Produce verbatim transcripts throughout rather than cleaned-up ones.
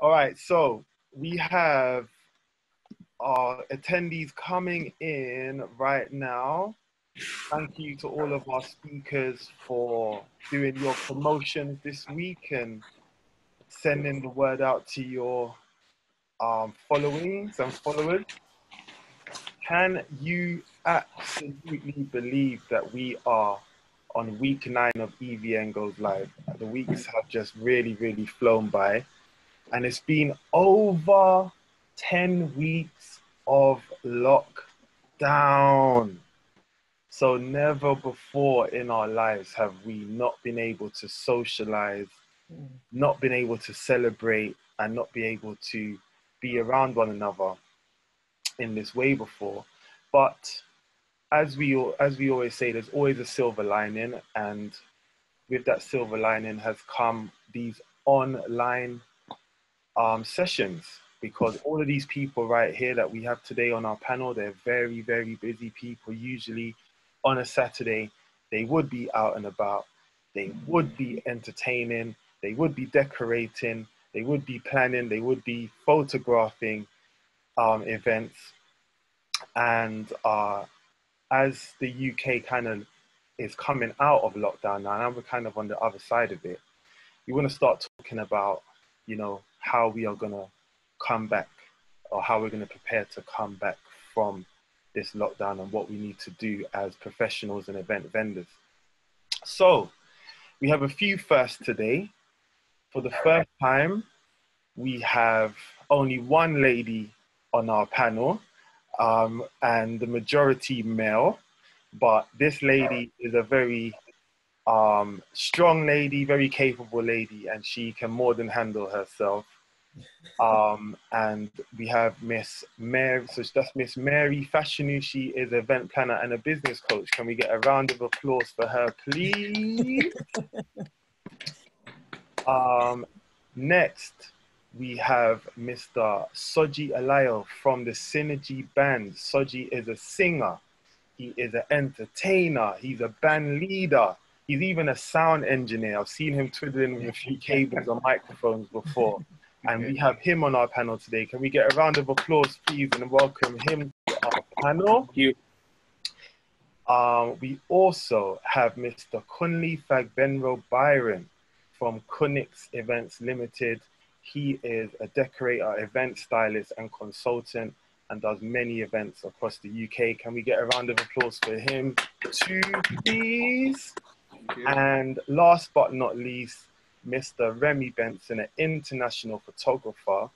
All right, so we have our attendees coming in right now. Thank you to all of our speakers for doing your promotions this week and sending the word out to your um, followings and followers. Can you absolutely believe that we are on week nine of E V N Goes Live? The weeks have just really, really flown by. And it's been over ten weeks of lockdown. So never before in our lives have we not been able to socialize, not been able to celebrate, and not be able to be around one another in this way before. But as we, as we always say, there's always a silver lining, and with that silver lining has come these online um, sessions, because all of these people right here that we have today on our panel, they're very, very busy people. Usually on a Saturday, they would be out and about, they would be entertaining, they would be decorating, they would be planning, they would be photographing um, events. And uh, as the U K kind of is coming out of lockdown now, and we're kind of on the other side of it, we want to start talking about, you know, how we are going to come back, or how we're going to prepare to come back from this lockdown, and what we need to do as professionals and event vendors. So we have a few firsts today. For the first time, we have only one lady on our panel, um, and the majority male, but this lady is a very um, strong lady, very capable lady, and she can more than handle herself. Um, and we have Miss Mary, so that's Miss Mary Fashanu. She is an event planner and a business coach. Can we get a round of applause for her, please? um, next, we have Mister Soji Alayo from the Synergy Band. Soji is a singer, he is an entertainer, he's a band leader, he's even a sound engineer. I've seen him twiddling with a few cables and microphones before. And we have him on our panel today. Can we get a round of applause, please, and welcome him to our panel? Thank you. Um, we also have Mister Kunle Fagbenro-Byron from Kunniks Events Limited. He is a decorator, event stylist, and consultant, and does many events across the U K. Can we get a round of applause for him too, please? And last but not least, Mister Remy Benson, an international photographer,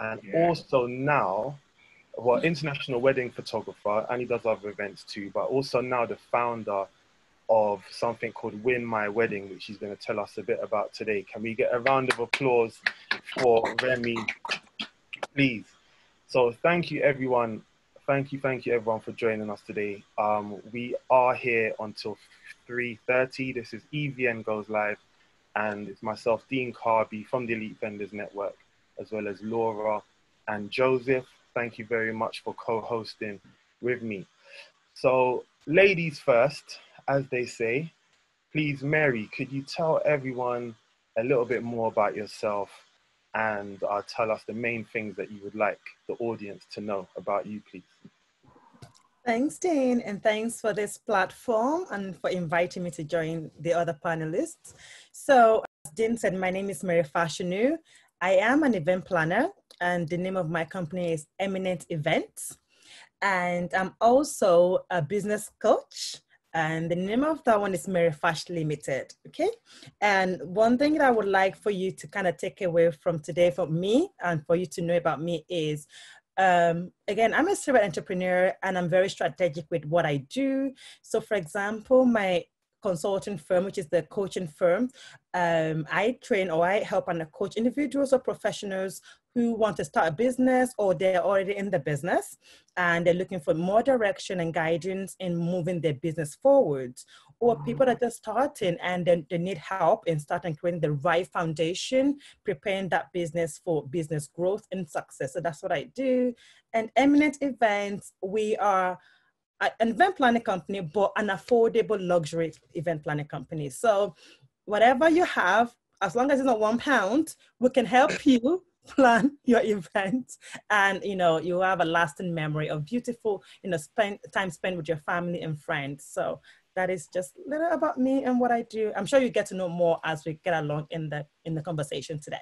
and yeah. also now, well, international wedding photographer, and he does other events too, but also now the founder of something called Win My Wedding, which he's going to tell us a bit about today. Can we get a round of applause for Remy, please? So thank you, everyone. Thank you, thank you, everyone, for joining us today. Um, we are here until three thirty. This is E V N Goes Live. And it's myself, Dean Carby, from the Elite Vendors Network, as well as Laura and Joseph. Thank you very much for co-hosting with me. So, ladies first, as they say. Please, Mary, could you tell everyone a little bit more about yourself, and uh, tell us the main things that you would like the audience to know about you, please? Thanks, Dean, and thanks for this platform and for inviting me to join the other panelists. So, as Dean said, my name is Mary Fashanu. I am an event planner, and the name of my company is Eminent Events. And I'm also a business coach, and the name of that one is Mary Fash Limited, okay? And one thing that I would like for you to kind of take away from today from me, and for you to know about me, is Um, again, I'm a serial entrepreneur, and I'm very strategic with what I do. So, for example, my consulting firm, which is the coaching firm, um, I train, or I help and coach individuals or professionals who want to start a business, or they're already in the business and they're looking for more direction and guidance in moving their business forward, or people that are starting and then they need help in starting creating the right foundation, preparing that business for business growth and success. So that's what I do. And Eminent Events, we are an event planning company, but an affordable luxury event planning company. So whatever you have, as long as it's not one pound, we can help you plan your event, and you know, you have a lasting memory of beautiful, you know, spend time spent with your family and friends. So that is just a little about me and what I do. I'm sure you get to know more as we get along in the in the conversation today.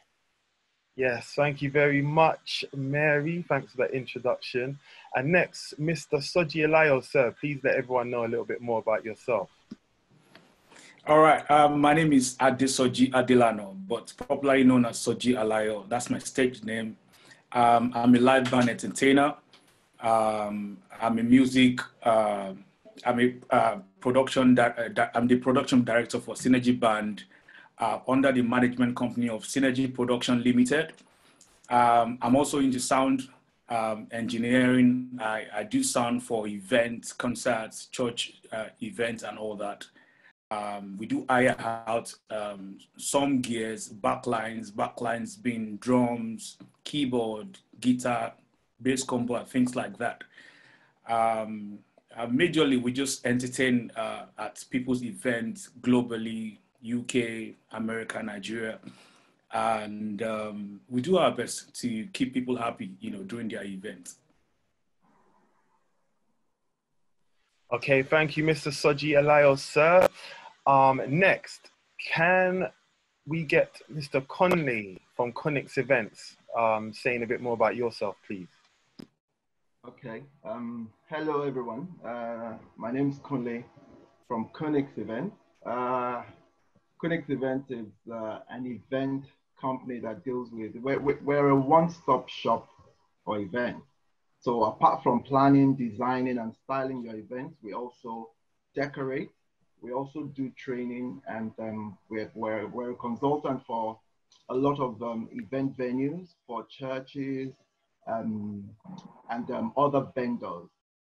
Yes, thank you very much, Mary. Thanks for that introduction. And next, Mister Soji Alayo, sir, please let everyone know a little bit more about yourself. All right, um, my name is Adesoji Adelano, but popularly known as Soji Alayo. That's my stage name. Um, I'm a live band entertainer. Um, I'm a music, uh, I'm a uh, production, uh, I'm the production director for Synergy Band uh, under the management company of Synergy Production Limited. Um, I'm also into sound um, engineering. I, I do sound for events, concerts, church uh, events, and all that. Um, we do hire out um, some gears, backlines, backlines being drums, keyboard, guitar, bass combo, things like that. Um, uh, majorly, we just entertain uh, at people's events globally, U K, America, Nigeria. And um, we do our best to keep people happy, you know, during their events. Okay, thank you, Mister Soji Alayo, sir. Um, next, can we get Mister Conley from Kunniks Events um, saying a bit more about yourself, please? Okay, um, hello everyone. Uh, my name is Conley from Kunniks Events. Uh, Kunniks Events is uh, an event company that deals with, we're, we're a one-stop shop for events. So apart from planning, designing, and styling your events, we also decorate, we also do training, and um, we're, we're, we're a consultant for a lot of um, event venues, for churches, um, and um, other vendors.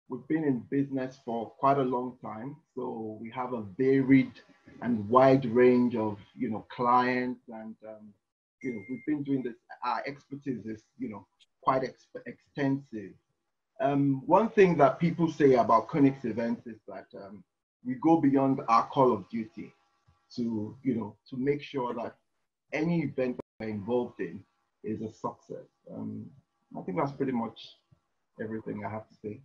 We've been in business for quite a long time, so we have a varied and wide range of, you know, clients, and um, you know, we've been doing this, our expertise is, you know, quite ex extensive. Um, one thing that people say about Kunniks Events is that um, we go beyond our call of duty to, you know, to make sure that any event that we're involved in is a success. Um, I think that's pretty much everything I have to say.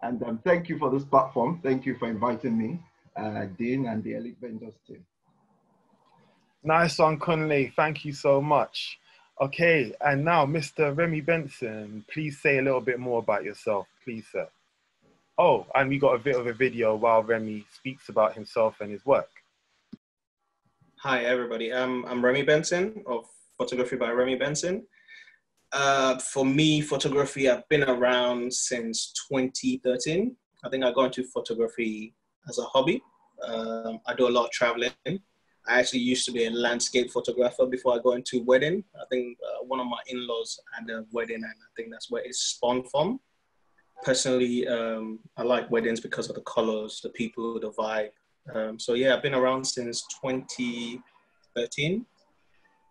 And um, thank you for this platform. Thank you for inviting me, uh, Dean, and the Elite Vendors team. Nice one, Kunle. Thank you so much. Okay, and now Mister Remy Benson, please say a little bit more about yourself, please, sir. Oh, and we got a bit of a video while Remy speaks about himself and his work. Hi, everybody. Um, I'm Remy Benson of Photography by Remy Benson. Uh, for me, photography, I've been around since twenty thirteen. I think I got into photography as a hobby. Um, I do a lot of traveling. I actually used to be a landscape photographer before I got into wedding. I think uh, one of my in-laws had a wedding, and I think that's where it spawned from. Personally, um, I like weddings because of the colors, the people, the vibe. Um, so yeah, I've been around since twenty thirteen.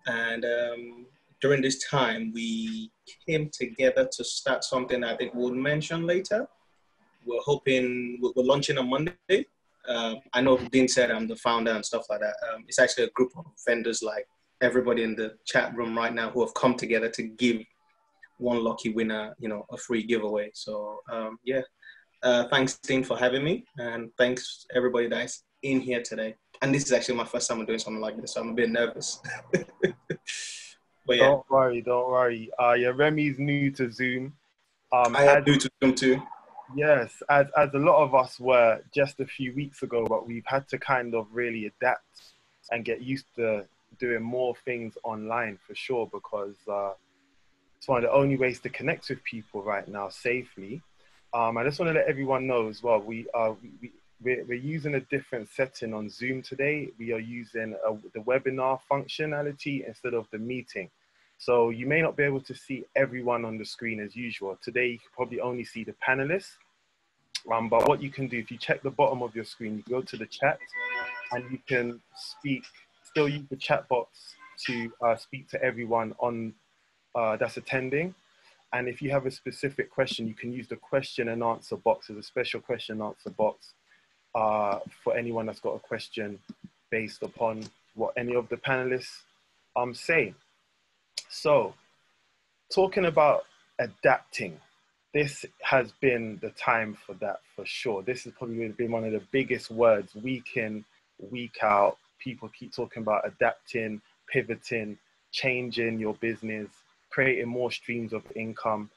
And um, during this time, we came together to start something I think we'll mention later. We're hoping, we're launching on Monday. Um, I know Dean said I'm the founder and stuff like that. Um, it's actually a group of vendors, like everybody in the chat room right now, who have come together to give one lucky winner, you know, a free giveaway. So um, yeah, uh, thanks Dean for having me, and thanks everybody that's in here today. And this is actually my first time I'm doing something like this, so I'm a bit nervous. But yeah. Don't worry, don't worry. Uh, yeah, Remy's new to Zoom. Um, I am new to Zoom too. Yes, as, as a lot of us were just a few weeks ago, but we've had to kind of really adapt and get used to doing more things online for sure, because uh, it's one of the only ways to connect with people right now safely. Um, I just want to let everyone know as well, we are, we, we're, we're using a different setting on Zoom today. We are using a, the webinar functionality instead of the meeting. So you may not be able to see everyone on the screen as usual. Today, you can probably only see the panelists. Um, but what you can do, if you check the bottom of your screen, you go to the chat and you can speak, still use the chat box to uh, speak to everyone on uh, that's attending. And if you have a specific question, you can use the question and answer box as a special question and answer box uh, for anyone that's got a question based upon what any of the panelists um, say. So talking about adapting, this has been the time for that for sure. This has probably been one of the biggest words, week in, week out. People keep talking about adapting, pivoting, changing your business, creating more streams of income,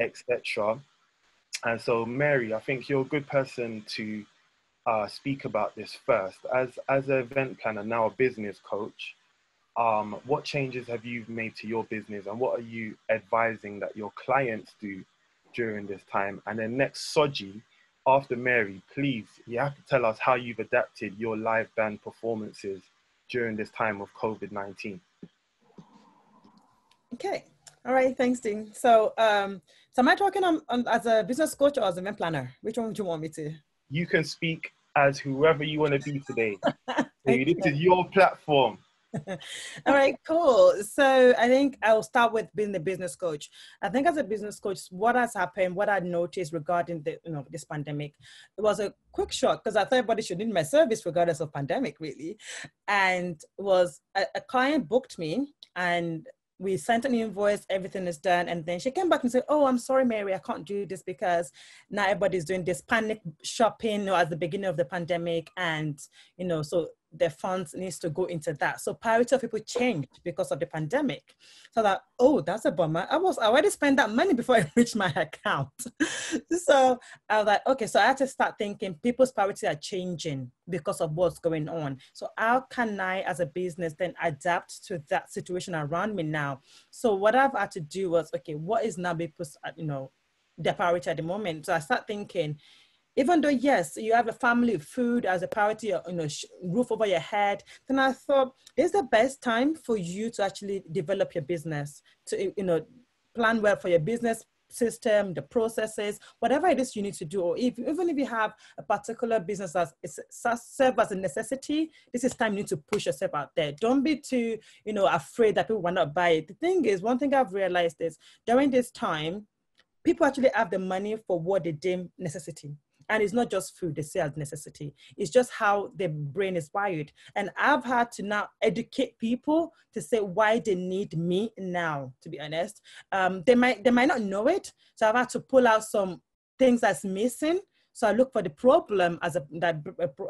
et cetera. And so, Mary, I think you're a good person to uh, speak about this first. As, as an event planner, now a business coach, um, what changes have you made to your business, and what are you advising that your clients do during this time? And then next, Soji, after Mary, please, you have to tell us how you've adapted your live band performances during this time of COVID nineteen. Okay. All right. Thanks, Dean. So, um, so am I talking on, on, as a business coach or as an event planner? Which one would you want me to? You can speak as whoever you want to be today. So this is your platform. All right, cool. So I think I'll start with being the business coach. I think as a business coach, what has happened, what I noticed regarding the, you know, this pandemic, it was a quick shock because I thought everybody should need my service regardless of pandemic, really. And was a, a client booked me, and we sent an invoice, everything is done. And then she came back and said, oh, I'm sorry, Mary, I can't do this because now everybody's doing this panic shopping, you know, at the beginning of the pandemic. And, you know, so the funds needs to go into that. So priority of people changed because of the pandemic. So that, oh, that's a bummer. I was I already spent that money before I reached my account. So I was like, okay, so I had to start thinking people's priorities are changing because of what's going on. So how can I, as a business, then adapt to that situation around me now? So what I've had to do was, okay, what is now people's, you know, their priority at the moment? So I start thinking, even though, yes, you have a family, food as a priority, you know, roof over your head, then I thought, this is the best time for you to actually develop your business, to, you know, plan well for your business system, the processes, whatever it is you need to do. Or if, even if you have a particular business that serves as a necessity, this is time you need to push yourself out there. Don't be too, you know, afraid that people will not buy it. The thing is, one thing I've realized is during this time, people actually have the money for what they deem necessity. And it's not just food, they say as necessity. It's just how the brain is wired. And I've had to now educate people to say why they need me now, to be honest. Um, they might they might not know it. So I've had to pull out some things that's missing. So I look for the problem as a, that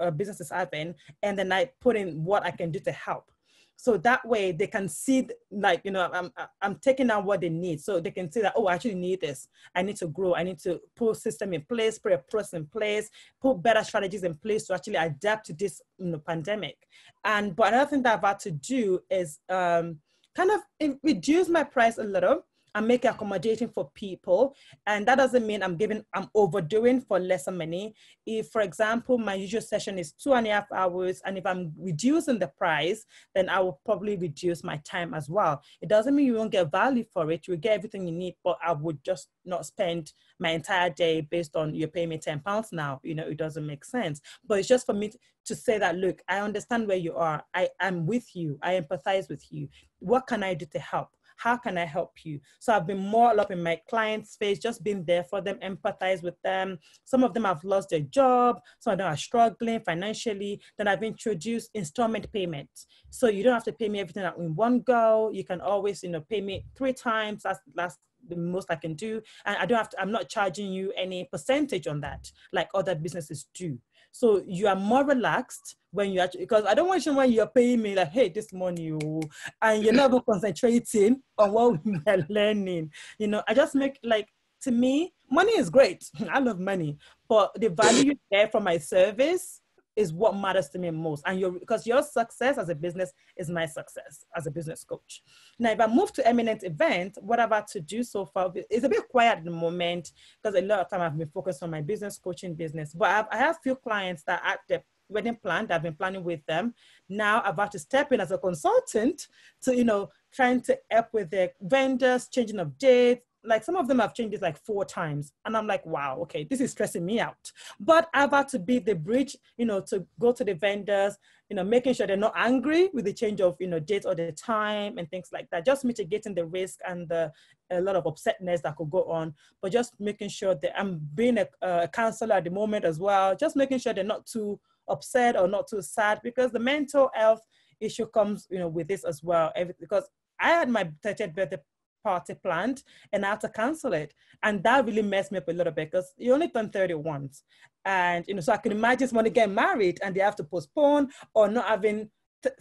a business is having, and then I put in what I can do to help. So that way they can see, like, you know, I'm, I'm taking out what they need. So they can see that, oh, I actually need this. I need to grow. I need to put a system in place, put a process in place, put better strategies in place to actually adapt to this, you know, pandemic. And, but another thing that I've had to do is um, kind of reduce my price a little and make it accommodating for people. And that doesn't mean I'm giving, I'm overdoing for lesser money. If, for example, my usual session is two and a half hours, and if I'm reducing the price, then I will probably reduce my time as well. It doesn't mean you won't get value for it. You'll get everything you need, but I would just not spend my entire day based on you're paying me ten pounds now. You know, it doesn't make sense. But it's just for me to say that, look, I understand where you are. I am with you. I empathize with you. What can I do to help? How can I help you? So I've been more up in my client's face, just being there for them, empathize with them. Some of them have lost their job. Some of them are struggling financially. Then I've introduced installment payments. So you don't have to pay me everything in one go. You can always, you know, pay me three times. That's, that's the most I can do. And I don't have to, I'm not charging you any percentage on that, like other businesses do. So you are more relaxed when you actually, because I don't want you when you're paying me like, hey, this money, and you're not concentrating on what we're learning. You know, I just make, like, to me, money is great. I love money, but the value there from my service is what matters to me most. And your, because your success as a business is my success as a business coach. Now, if I move to Eminent Event, what I've had to do so far, it's a bit quiet at the moment because a lot of time I've been focused on my business coaching business. But I've, I have a few clients that are at the wedding plan that I've been planning with them. Now I've had to step in as a consultant to, you know, trying to help with their vendors, changing of dates. Like some of them have changed it like four times. And I'm like, wow, okay, this is stressing me out. But I've had to be the bridge, you know, to go to the vendors, you know, making sure they're not angry with the change of, you know, date or the time and things like that. Just mitigating the risk and the, a lot of upsetness that could go on. But just making sure that I'm being a, a counselor at the moment as well. Just making sure they're not too upset or not too sad, because the mental health issue comes, you know, with this as well. Every, because I had my thirtieth birthday party planned and I had to cancel it. And that really messed me up a little bit because you only turn thirty once. And, you know, so I can imagine someone getting married and they have to postpone or not having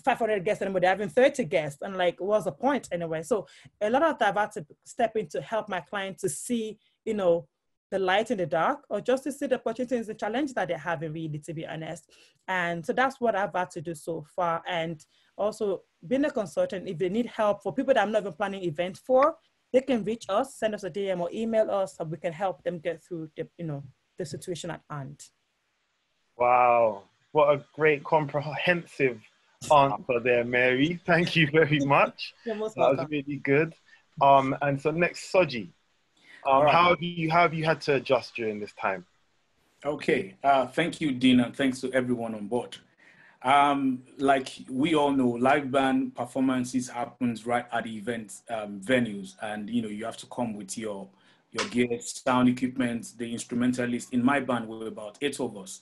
five hundred guests anymore, they're having thirty guests. And like, what's the point anyway? So a lot of that I've had to step in to help my clients to see, you know, the light in the dark, or just to see the opportunities, the challenge that they're having really, to be honest. And so that's what I've had to do so far. And also being a consultant, if they need help for people that I'm not even planning events for, they can reach us, send us a D M or email us, so we can help them get through the, you know, the situation at hand. Wow, what a great comprehensive answer there, Mary. Thank you very much. You're most welcome. That was really good. Um, and so next, Soji. Um, right. How have you, how have you had to adjust during this time? Okay, uh, thank you, Dean, and thanks to everyone on board. Um, like we all know, live band performances happens right at the event um, venues, and you know you have to come with your your gear, sound equipment, the instrumentalists. In my band, we were about eight of us.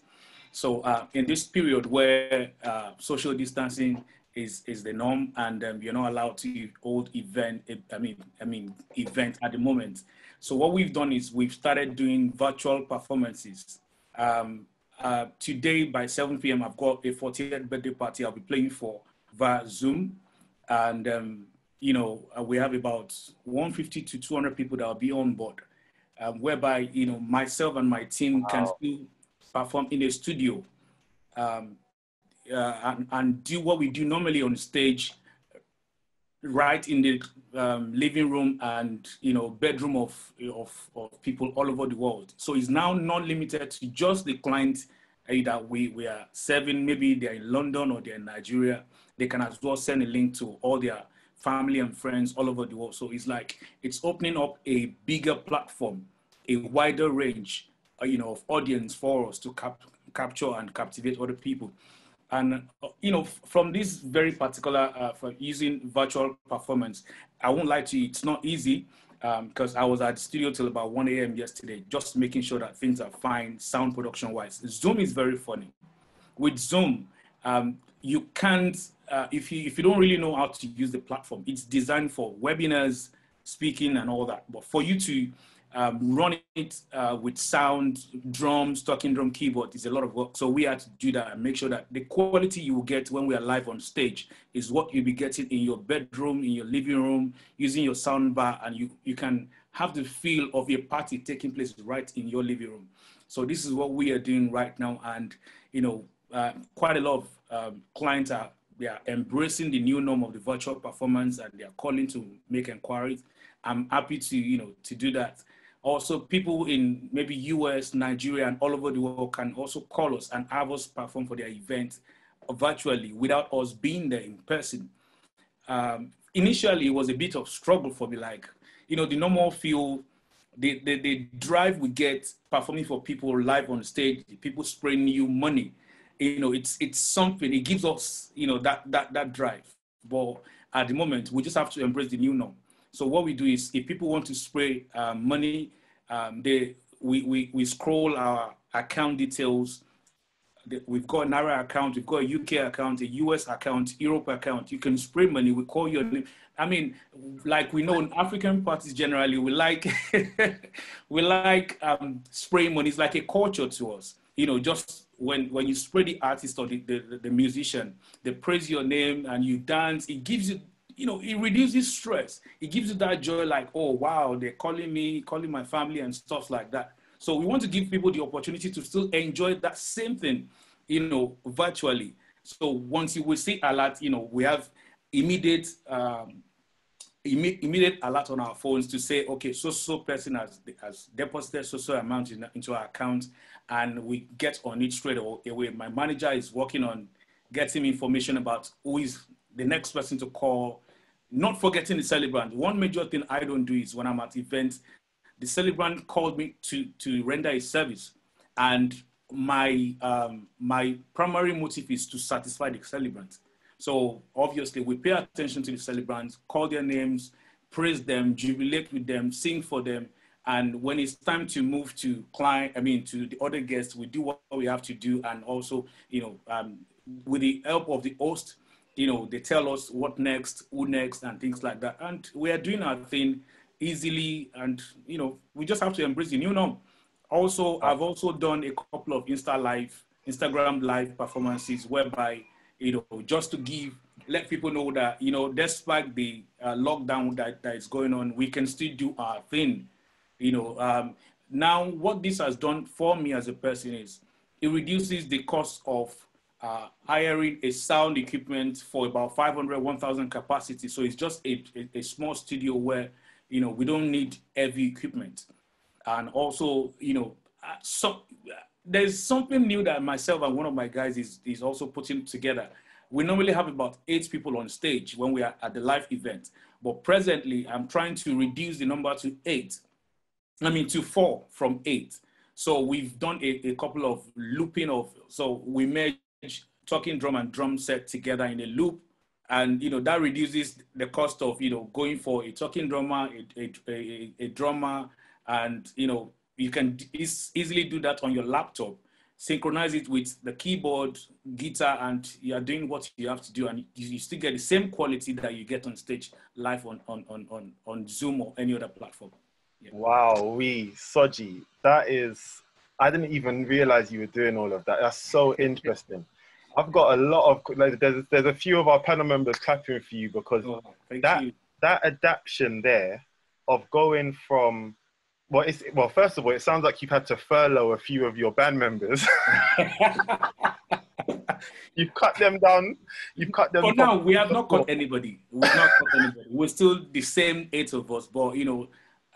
So uh, in this period where uh, social distancing is is the norm, and um, you're not allowed to hold event. I mean, I mean event at the moment. So what we've done is we've started doing virtual performances. Um, uh, today by seven p m I've got a fortieth birthday party I'll be playing for via Zoom. And, um, you know, we have about one fifty to two hundred people that will be on board, um, whereby, you know, myself and my team wow. can still perform in a studio um, uh, and, and do what we do normally on stage, right in the um, living room and, you know, bedroom of, of, of people all over the world. So it's now not limited to just the client either we, we are serving, maybe they're in London or they're in Nigeria. They can as well send a link to all their family and friends all over the world. So it's like, it's opening up a bigger platform, a wider range, you know, of audience for us to cap capture and captivate other people. And, you know, from this very particular, uh, for using virtual performance, I won't lie to you, it's not easy because um, I was at the studio till about one a m yesterday, just making sure that things are fine, sound production wise. Zoom is very funny. With Zoom, um, you can't, uh, if, you, if you don't really know how to use the platform, it's designed for webinars, speaking and all that. But for you to um, run it uh, with sound, drums, talking drum, keyboard is a lot of work. So we had to do that and make sure that the quality you will get when we are live on stage is what you'll be getting in your bedroom, in your living room, using your sound bar, and you, you can have the feel of your party taking place right in your living room. So this is what we are doing right now. And, you know, uh, quite a lot of um, clients are, they are embracing the new norm of the virtual performance and they are calling to make inquiries. I'm happy to, you know, to do that. Also, people in maybe U S, Nigeria, and all over the world can also call us and have us perform for their event virtually without us being there in person. Um, initially, it was a bit of struggle for me. Like, you know, the normal feel, the, the, the drive we get performing for people live on stage, people spraying you money, you know, it's, it's something, it gives us, you know, that, that, that drive. But at the moment, we just have to embrace the new norm. So what we do is if people want to spray uh, money, um, they, we, we, we scroll our account details. We've got an Naira account, we've got a U K account, a U S account, Europe account. You can spray money, we call your name. I mean, like we know in African parties generally, we like, we like um, spraying money. It's like a culture to us. You know, just when, when you spray the artist or the, the, the musician, they praise your name and you dance, it gives you, you know, it reduces stress. It gives you that joy like, oh, wow, they're calling me, calling my family and stuff like that. So we want to give people the opportunity to still enjoy that same thing, you know, virtually. So once you will see alert, you know, we have immediate, um, imme immediate alert on our phones to say, okay, so-so person has, has deposited so-so amount in, into our account and we get on it straight away. My manager is working on getting information about who is the next person to call, not forgetting the celebrant. One major thing I don't do is when I'm at events, the celebrant called me to, to render a service. And my, um, my primary motive is to satisfy the celebrant. So obviously we pay attention to the celebrants, call their names, praise them, jubilate with them, sing for them. And when it's time to move to client, I mean, to the other guests, we do what we have to do. And also, you know, um, with the help of the host, you know, they tell us what next, who next, and things like that. And we are doing our thing easily, and, you know, we just have to embrace the new norm. Also, I've also done a couple of Insta live, Instagram live performances whereby, you know, just to give, let people know that, you know, despite the uh, lockdown that, that is going on, we can still do our thing, you know. Um, now, what this has done for me as a person is it reduces the cost of uh, hiring a sound equipment for about five hundred, one thousand capacity. So it's just a, a, a small studio where, you know, we don't need heavy equipment. And also, you know, so there's something new that myself and one of my guys is, is also putting together. We normally have about eight people on stage when we are at the live event, but presently I'm trying to reduce the number to eight, I mean to four from eight. So we've done a, a couple of looping of, so we merge talking drum and drum set together in a loop. And, you know, that reduces the cost of, you know, going for a talking drummer, a, a, a, a drummer, and, you know, you can e- easily do that on your laptop. Synchronize it with the keyboard, guitar, and you are doing what you have to do, and you still get the same quality that you get on stage live on on on on, on Zoom or any other platform. Yeah. Wow, we Soji, that is, I didn't even realize you were doing all of that. That's so interesting. I've got a lot of like, there's there's a few of our panel members clapping for you because oh, that you. that adaptation there of going from. Well, it's, well, first of all, it sounds like you've had to furlough a few of your band members. You've cut them down. You've cut them down. But no, we have not cut anybody. We've not cut anybody. We're still the same eight of us. But, you know,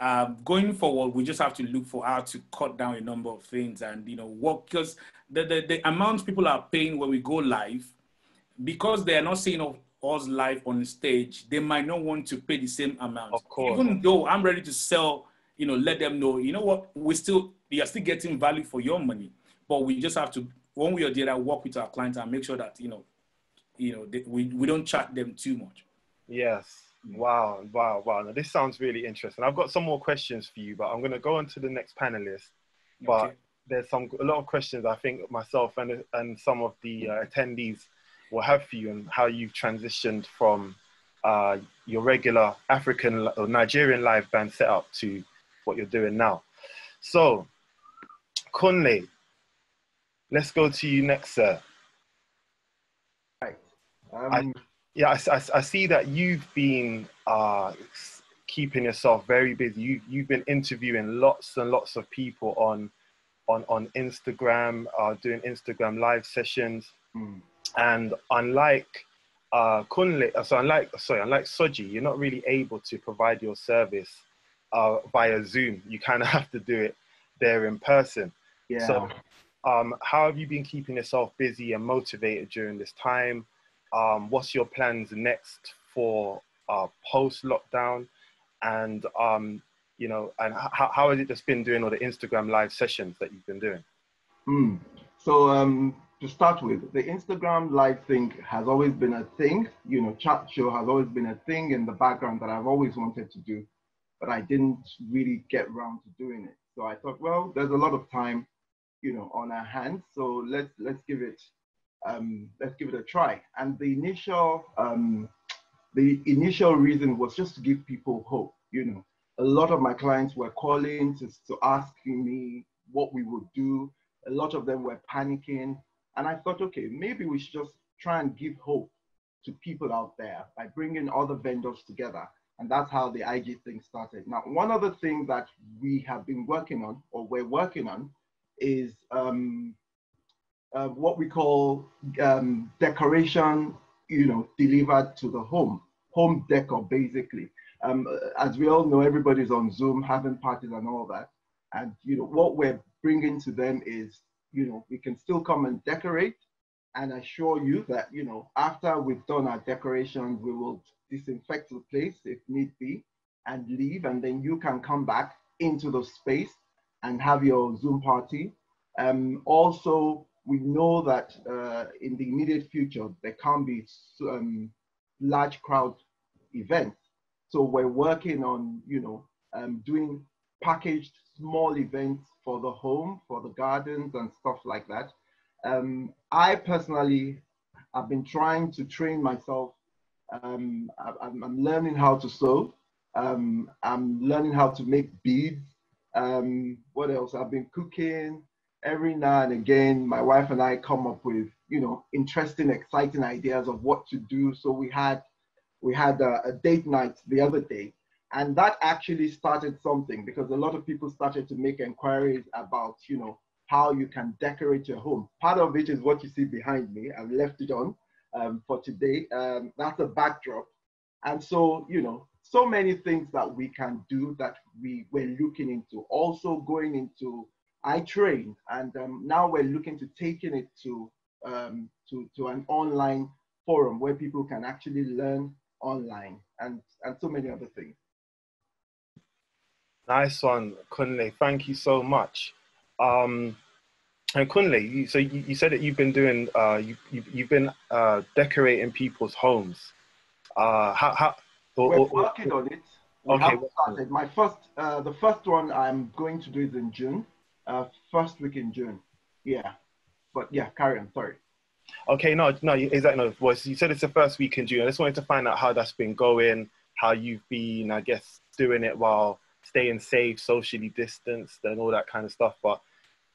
uh, going forward, we just have to look for how to cut down a number of things and, you know, work. Because the, the, the amount people are paying when we go live, because they are not seeing us live on stage, they might not want to pay the same amount. Of course. Even though I'm ready to sell... You know, let them know, you know what, we still, you are still getting value for your money, but we just have to, one way or the other, work with our clients and make sure that, you know, you know, they, we, we don't charge them too much. Yes. Wow. Wow. Wow. Now, this sounds really interesting. I've got some more questions for you, but I'm going to go on to the next panelist, but okay. There's some, a lot of questions I think myself and, and some of the uh, attendees will have for you and how you've transitioned from uh, your regular African or Nigerian live band setup to what you're doing now. So, Kunle, let's go to you next, sir. Right. Um, I, yeah, I, I, I see that you've been uh, keeping yourself very busy. You, you've been interviewing lots and lots of people on, on, on Instagram, uh, doing Instagram live sessions. Mm. And unlike uh, Kunle, so unlike, sorry, unlike Soji, you're not really able to provide your service Uh, via Zoom. You kind of have to do it there in person. Yeah. So um, how have you been keeping yourself busy and motivated during this time? Um, what's your plans next for uh, post-lockdown? And, um, you know, and how, how has it just been doing all the Instagram live sessions that you've been doing? Mm. So um, to start with, the Instagram live thing has always been a thing. You know, chat show has always been a thing in the background that I've always wanted to do, but I didn't really get around to doing it. So I thought, well, there's a lot of time, you know, on our hands. So let's let's give it um, let's give it a try. And the initial um, the initial reason was just to give people hope. You know, a lot of my clients were calling to to ask me what we would do. A lot of them were panicking, and I thought, okay, maybe we should just try and give hope to people out there by bringing other vendors together. And that's how the I G thing started. Now, one other thing that we have been working on, or we're working on, is um, uh, what we call um, decoration, you know, delivered to the home, home decor, basically. Um, as we all know, everybody's on Zoom, having parties and all that. And, you know, what we're bringing to them is, you know, we can still come and decorate. And assure you that, you know, after we've done our decoration, we will disinfect the place if need be and leave, and then you can come back into the space and have your Zoom party. Um, also, we know that uh, in the immediate future, there can be um, large crowd events. So we're working on, you know, um, doing packaged small events for the home, for the gardens and stuff like that. Um, I personally I've been trying to train myself. Um, I, I'm, I'm learning how to sew. Um, I'm learning how to make beads. Um, what else? I've been cooking. Every now and again, my wife and I come up with, you know, interesting, exciting ideas of what to do. So we had, we had a, a date night the other day, and that actually started something, because a lot of people started to make inquiries about, you know, how you can decorate your home. Part of it is what you see behind me. I've left it on um, for today. Um, that's a backdrop. And so, you know, so many things that we can do that we were looking into. Also going into I train, and um, now we're looking to taking it to, um, to to an online forum where people can actually learn online, and, and so many other things. Nice one, Kunle. Thank you so much. Um, and Kunle, you, so you, you said that you've been doing, uh, you, you, you've been uh, decorating people's homes. Uh, how, how, or, we're or, working or, on it. We okay. haven't started. My first, uh, the first one I'm going to do is in June. Uh, first week in June, yeah, but yeah, carry on. Sorry. Okay, no, no, exactly. No, well, you said it's the first week in June. I just wanted to find out how that's been going, how you've been, I guess, doing it while staying safe, socially distanced, and all that kind of stuff. But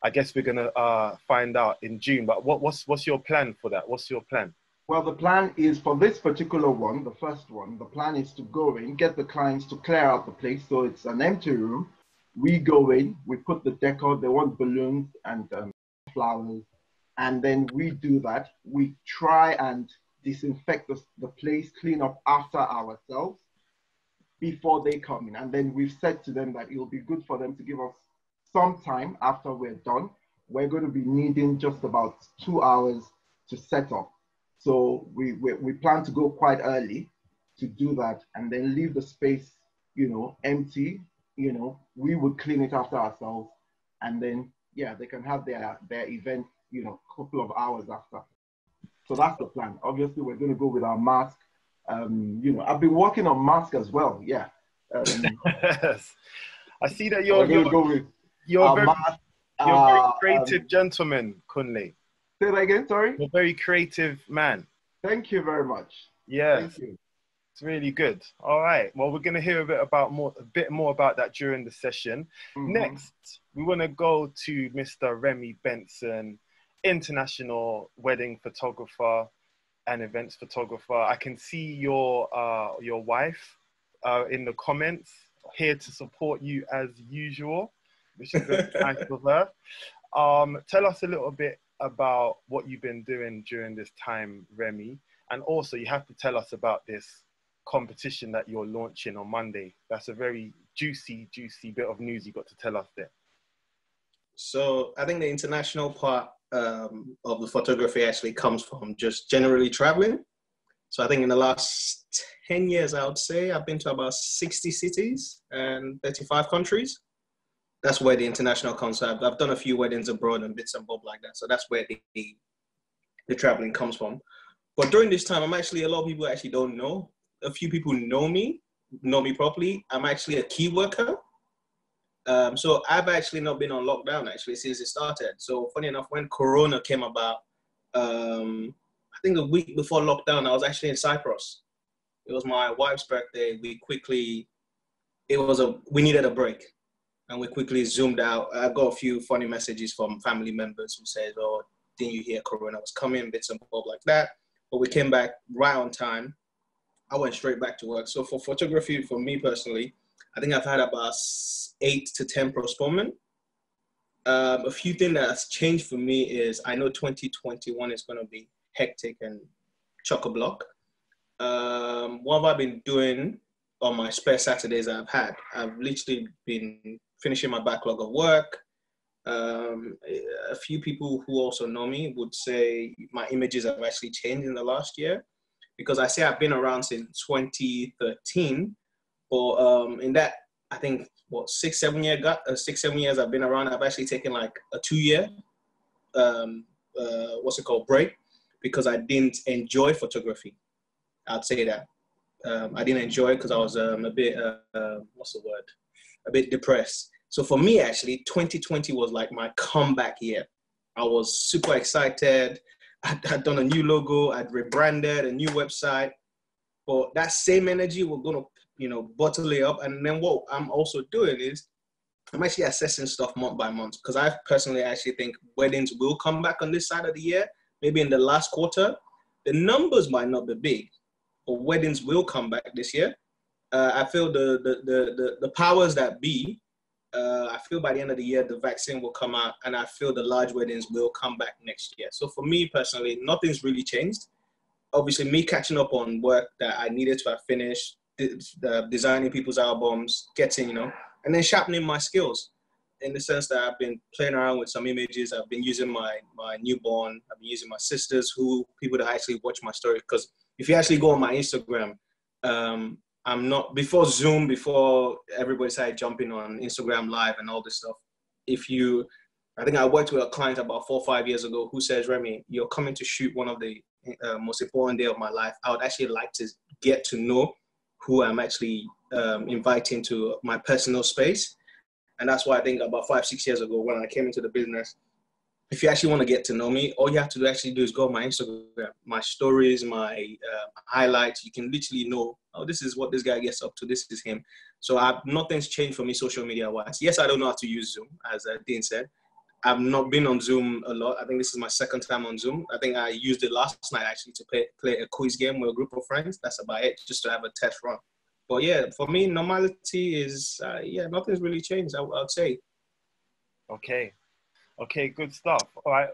I guess we're gonna uh, find out in June. But what, what's what's your plan for that? What's your plan? Well, the plan is for this particular one, the first one. The plan is to go in, get the clients to clear out the place, so it's an empty room. We go in, we put the decor, they want balloons and um, flowers, and then we do that. We try and disinfect the, the place, clean up after ourselves before they come in. And then we've said to them that it will be good for them to give us some time after we're done. We're going to be needing just about two hours to set up. So we, we, we plan to go quite early to do that, and then leave the space, you know, empty. You know, we would clean it after ourselves, and then, yeah, they can have their, their event, you know, a couple of hours after. So that's the plan. Obviously, we're going to go with our mask. Um, you know, I've been working on mask as well, yeah. Um, yes. I see that you're, you're, go with you're, very, mask, you're uh, very creative um, gentleman, Kunle. Say that again, sorry? You're a very creative man. Thank you very much. Yes. Thank you. It's really good. All right. Well, we're going to hear a bit about more, a bit more about that during the session. Mm-hmm. Next, we want to go to Mister Remy Benson, international wedding photographer and events photographer. I can see your uh, your wife uh, in the comments here to support you as usual, which is very nice of her. Um, tell us a little bit about what you've been doing during this time, Remy, and also you have to tell us about this competition that you're launching on Monday. That's a very juicy, juicy bit of news you got to tell us there. So I think the international part um, of the photography actually comes from just generally traveling. So I think in the last ten years, I would say, I've been to about sixty cities and thirty-five countries. That's where the international concept, I've done a few weddings abroad and bits and bobs like that. So that's where the, the traveling comes from. But during this time, I'm actually, a lot of people actually don't know. A few people know me, know me properly. I'm actually a key worker. Um, so I've actually not been on lockdown actually since it started. So funny enough, when Corona came about, um, I think the week before lockdown, I was actually in Cyprus. It was my wife's birthday. We quickly, it was a, we needed a break, and we quickly zoomed out. I got a few funny messages from family members who said, oh, didn't you hear Corona was coming, bits and bobs like that. But we came back right on time. I went straight back to work. So for photography, for me personally, I think I've had about eight to ten postponement. Um, a few things that's changed for me is I know twenty twenty-one is going to be hectic and chock-a-block. Um, what have I been doing on my spare Saturdays I've had? I've literally been finishing my backlog of work. Um, a few people who also know me would say my images have actually changed in the last year, because I say I've been around since twenty thirteen, but um, in that, I think, what, six, seven, year, uh, six, seven years I've been around, I've actually taken like a two-year, um, uh, what's it called, break, because I didn't enjoy photography. I'd say that. Um, I didn't enjoy it because I was um, a bit, uh, uh, what's the word, a bit depressed. So for me, actually, twenty twenty was like my comeback year. I was super excited. I'd, I'd done a new logo, I'd rebranded a new website, but that same energy, we're going to, you know, bottle it up. And then what I'm also doing is I'm actually assessing stuff month by month, because I personally actually think weddings will come back on this side of the year, maybe in the last quarter. The numbers might not be big, but weddings will come back this year. Uh, I feel the, the, the, the, the powers that be, uh, I feel by the end of the year, the vaccine will come out, and I feel the large weddings will come back next year. So for me personally, nothing's really changed. Obviously, me catching up on work that I needed to have finished, the designing people's albums, getting, you know, and then sharpening my skills in the sense that I've been playing around with some images. I've been using my, my newborn. I've been using my sisters, who people that actually watch my story. Because if you actually go on my Instagram, um, I'm not, before Zoom, before everybody started jumping on Instagram Live and all this stuff. If you, I think I worked with a client about four or five years ago who says, Remy, you're coming to shoot one of the uh, most important day of my life. I would actually like to get to know who I'm actually um, inviting to my personal space. And that's why I think about five, six years ago when I came into the business, if you actually want to get to know me, all you have to do actually do is go on my Instagram, my stories, my uh, highlights. You can literally know, oh, this is what this guy gets up to. This is him. So I've, nothing's changed for me social media wise. Yes, I don't know how to use Zoom, as uh, Dean said. I've not been on Zoom a lot. I think this is my second time on Zoom. I think I used it last night actually to play, play a quiz game with a group of friends. That's about it, just to have a test run. But yeah, for me, normality is, uh, yeah, nothing's really changed, I would say. Okay. Okay, good stuff. All right.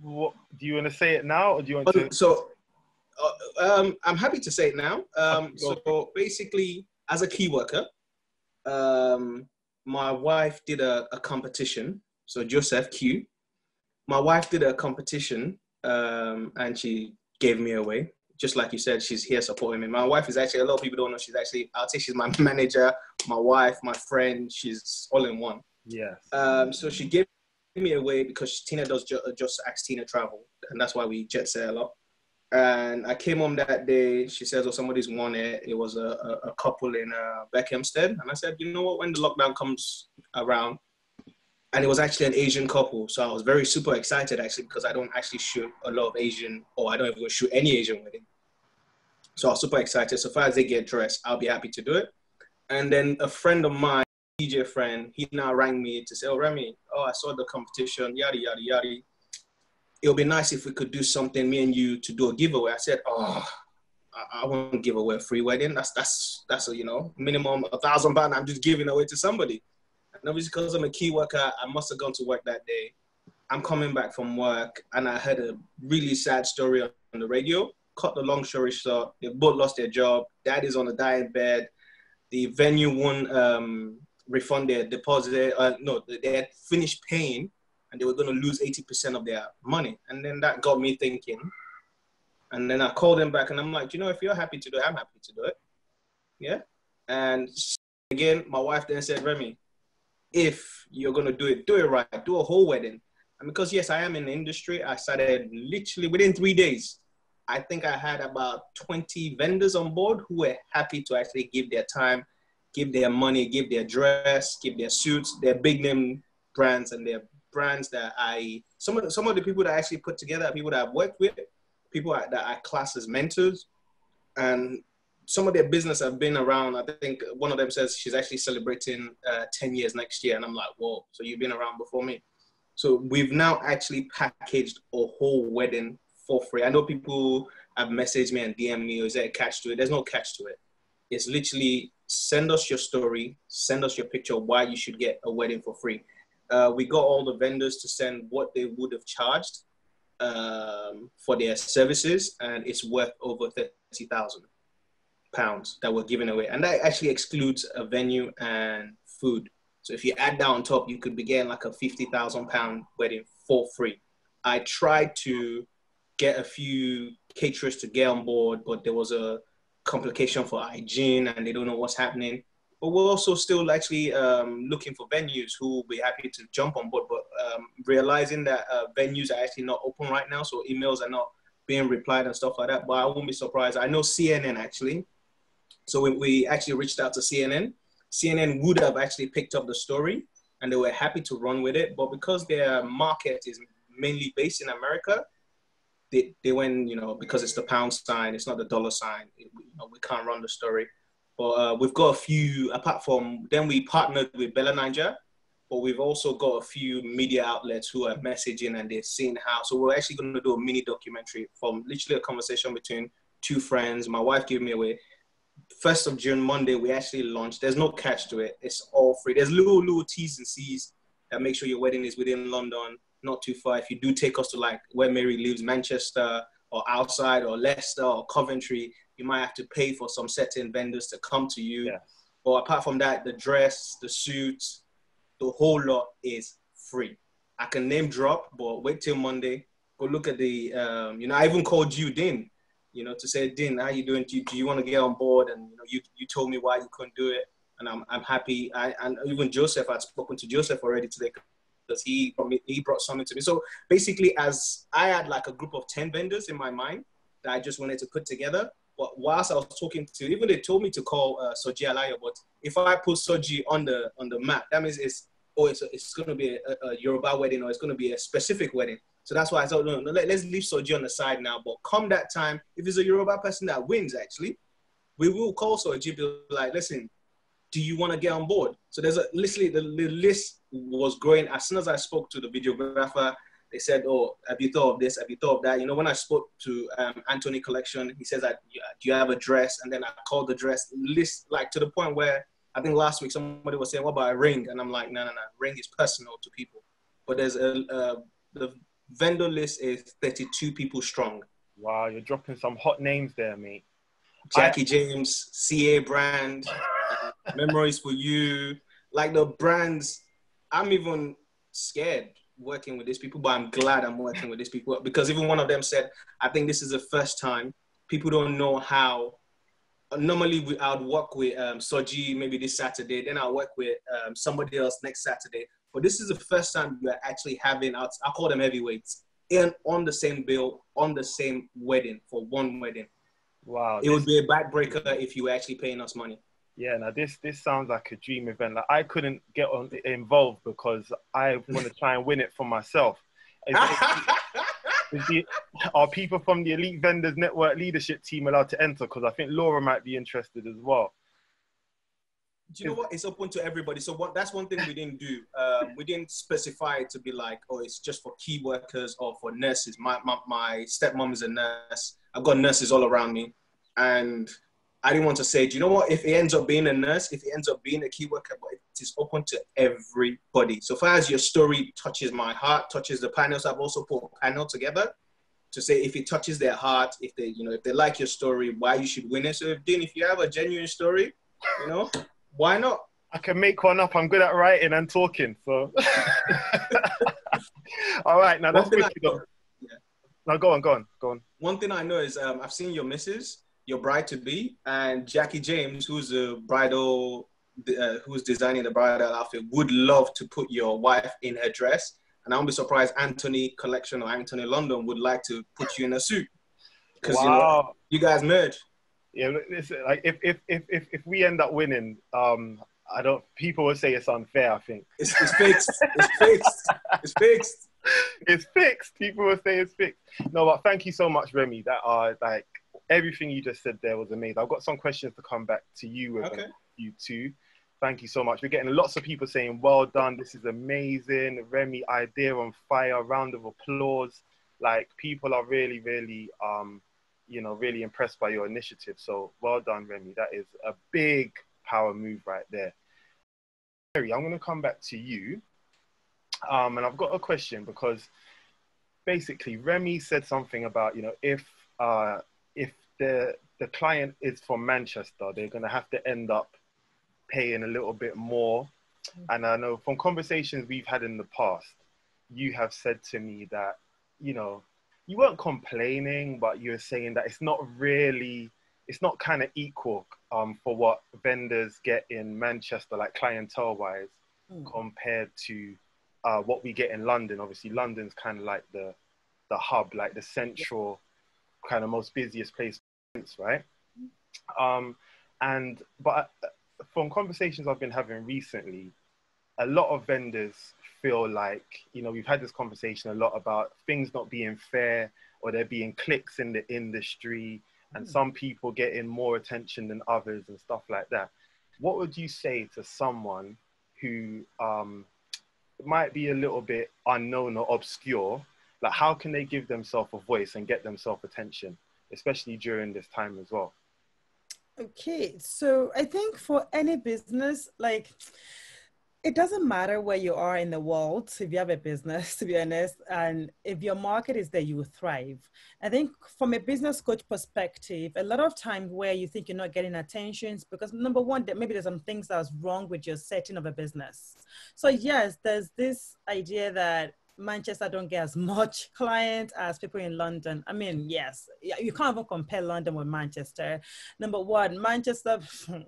What, do you want to say it now, or do you want to? So uh, um, I'm happy to say it now. Um, so basically, as a key worker, um, my wife did a, a competition. So Joseph Q, my wife did a competition um, and she gave me away. Just like you said, she's here supporting me. My wife is actually, a lot of people don't know, she's actually, I'll say she's my manager, my wife, my friend, she's all in one. Yeah. Um, so she gave me away because Tina does ju Just Ask Tina Travel. And that's why we jet set a lot. And I came home that day, she says, oh, somebody's won it. It was a, a, a couple in uh, Beckhamstead. And I said, you know what, when the lockdown comes around, and it was actually an Asian couple. So I was very super excited actually, because I don't actually shoot a lot of Asian, or I don't even shoot any Asian wedding. So I was super excited. So far as they get dressed, I'll be happy to do it. And then a friend of mine, D J friend, he now rang me to say, oh, Remy, oh, I saw the competition, yada, yada, yada. It would be nice if we could do something, me and you, to do a giveaway. I said, oh, I, I won't give away a free wedding. That's, that's, that's a, you know, minimum a thousand pounds I'm just giving away to somebody. And obviously, because I'm a key worker, I must have gone to work that day. I'm coming back from work, and I heard a really sad story on the radio. Cut the long story short, they both lost their job. Dad is on a dying bed. The venue won't um, refund their deposit. Uh, no, they had finished paying, and they were going to lose eighty percent of their money. And then that got me thinking. And then I called them back, and I'm like, you know, if you're happy to do it, I'm happy to do it. Yeah. And again, my wife then said, Remy, if you're going to do it, do it right. Do a whole wedding. And because, yes, I am in the industry, I started literally within three days. I think I had about twenty vendors on board who were happy to actually give their time, give their money, give their dress, give their suits, their big-name brands, and their brands that I – some of the, some of the people that I actually put together are people that I've worked with, people that I class as mentors, and – some of their business have been around. I think one of them says she's actually celebrating uh, ten years next year. And I'm like, whoa, so you've been around before me. So we've now actually packaged a whole wedding for free. I know people have messaged me and D M me, is there a catch to it? There's no catch to it. It's literally send us your story, send us your picture, why you should get a wedding for free. Uh, we got all the vendors to send what they would have charged um, for their services. And it's worth over thirty thousand pounds that we're giving away, and that actually excludes a venue and food. So if you add that on top, you could be getting like a fifty thousand pound wedding for free. I tried to get a few caterers to get on board, but there was a complication for hygiene, and they don't know what's happening. But we're also still actually um, looking for venues who will be happy to jump on board. But um, realizing that uh, venues are actually not open right now, so emails are not being replied and stuff like that. But I won't be surprised. I know C N N actually. So we, we actually reached out to C N N. C N N would have actually picked up the story, and they were happy to run with it. But because their market is mainly based in America, they, they went, you know, because it's the pound sign, it's not the dollar sign. It, you know, we can't run the story. But uh, we've got a few, apart from, then we partnered with Bella Niger, but we've also got a few media outlets who are messaging and they're seeing how. So we're actually going to do a mini documentary from literally a conversation between two friends. My wife gave me away. first of June, Monday, we actually launched. There's no catch to it. It's all free. There's little, little T's and C's that make sure your wedding is within London, not too far. If you do take us to like where Mary lives, Manchester or outside or Leicester or Coventry, you might have to pay for some certain vendors to come to you. Yeah. But apart from that, the dress, the suits, the whole lot is free. I can name drop, but wait till Monday. Go look at the, um, you know, I even called you, Dean, you know, to say, Dean, how you doing? Do you, do you want to get on board? And, you know, you, you told me why you couldn't do it. And I'm, I'm happy. I, and even Joseph, I've spoken to Joseph already today because he, he brought something to me. So basically, as I had like a group of ten vendors in my mind that I just wanted to put together. But whilst I was talking to, even they told me to call uh, Soji Alayo, but if I put Soji on the on the map, that means it's, oh, it's, it's going to be a, a Yoruba wedding or it's going to be a specific wedding. So that's why I thought, no, no, let, let's leave Soji on the side now. But come that time, if it's a Yoruba person that wins, actually, we will call Soji, be like, listen, do you want to get on board? So there's a, literally, the, the list was growing. As soon as I spoke to the videographer, they said, oh, have you thought of this? Have you thought of that? You know, when I spoke to um, Anthony Collection, he says, that, do you have a dress? And then I called the dress list, like to the point where I think last week somebody was saying, what about a ring? And I'm like, no, no, no, ring is personal to people. But there's a, uh, the vendor list is thirty-two people strong. Wow, you're dropping some hot names there, mate. Jackie I James, C A brand, uh, Memories for You. Like the brands, I'm even scared working with these people, but I'm glad I'm working with these people because even one of them said, I think this is the first time people don't know how. Normally we, I'd work with um, Soji maybe this Saturday, then I'll work with um, somebody else next Saturday. But this is the first time we're actually having, I call them heavyweights, and on the same bill, on the same wedding for one wedding. Wow. It would be a backbreaker if you were actually paying us money. Yeah, now this this sounds like a dream event. Like I couldn't get on, involved because I want to try and win it for myself. Is, is, is the, are people from the Elite Vendors Network leadership team allowed to enter? Because I think Laura might be interested as well. Do you know what? It's open to everybody. So what, that's one thing we didn't do. Uh, we didn't specify it to be like, oh, it's just for key workers or for nurses. My, my, my stepmom is a nurse. I've got nurses all around me. And I didn't want to say, do you know what, if it ends up being a nurse, if it ends up being a key worker, but it is open to everybody. So far as your story touches my heart, touches the panels, I've also put a panel together to say if it touches their heart, if they, you know, if they like your story, why you should win it. So if, Dean, if you have a genuine story, you know, why not? I can make one up. I'm good at writing and talking, so. All right, now that's wicked. Yeah. Now go on, go on, go on. One thing I know is um, I've seen your missus, your bride-to-be, and Jackie James, who's the bridal, uh, who's designing the bridal outfit, would love to put your wife in her dress. And I won't be surprised Anthony Collection or Anthony London would like to put you in a suit. Because, wow. You know, you guys merge. Yeah, listen, like if, if, if, if, if we end up winning, um, I don't, people will say it's unfair, I think. It's, it's fixed. It's fixed. It's fixed. It's fixed. People will say it's fixed. No, but thank you so much, Remy. That are like, everything you just said there was amazing. I've got some questions to come back to you with. Okay. You too. Thank you so much. We're getting lots of people saying, well done. This is amazing. Remy, idea on fire. Round of applause. Like people are really, really, um, you know, really impressed by your initiative. So well done, Remy. That is a big power move right there. Mary, I'm going to come back to you. Um, and I've got a question because basically Remy said something about, you know, if, uh, if the the client is from Manchester, they're going to have to end up paying a little bit more. And I know from conversations we've had in the past, you have said to me that, you know, you weren't complaining, but you were saying that it's not really, it's not kind of equal um, for what vendors get in Manchester, like clientele-wise, mm. compared to uh, what we get in London. Obviously, London's kind of like the, the hub, like the central... kind of most busiest place, right? Um, and, but from conversations I've been having recently, a lot of vendors feel like, you know, we've had this conversation a lot about things not being fair or there being cliques in the industry and some people getting more attention than others and stuff like that. What would you say to someone who um, might be a little bit unknown or obscure? Like, how can they give themselves a voice and get themselves attention, especially during this time as well? Okay, so I think for any business, like, it doesn't matter where you are in the world, if you have a business, to be honest, and if your market is there, you will thrive. I think from a business coach perspective, a lot of times where you think you're not getting attention is because, number one, that maybe there's some things that's wrong with your setting of a business. So yes, there's this idea that Manchester don't get as much client as people in London. I mean, yes, you can't even compare London with Manchester. Number one, Manchester,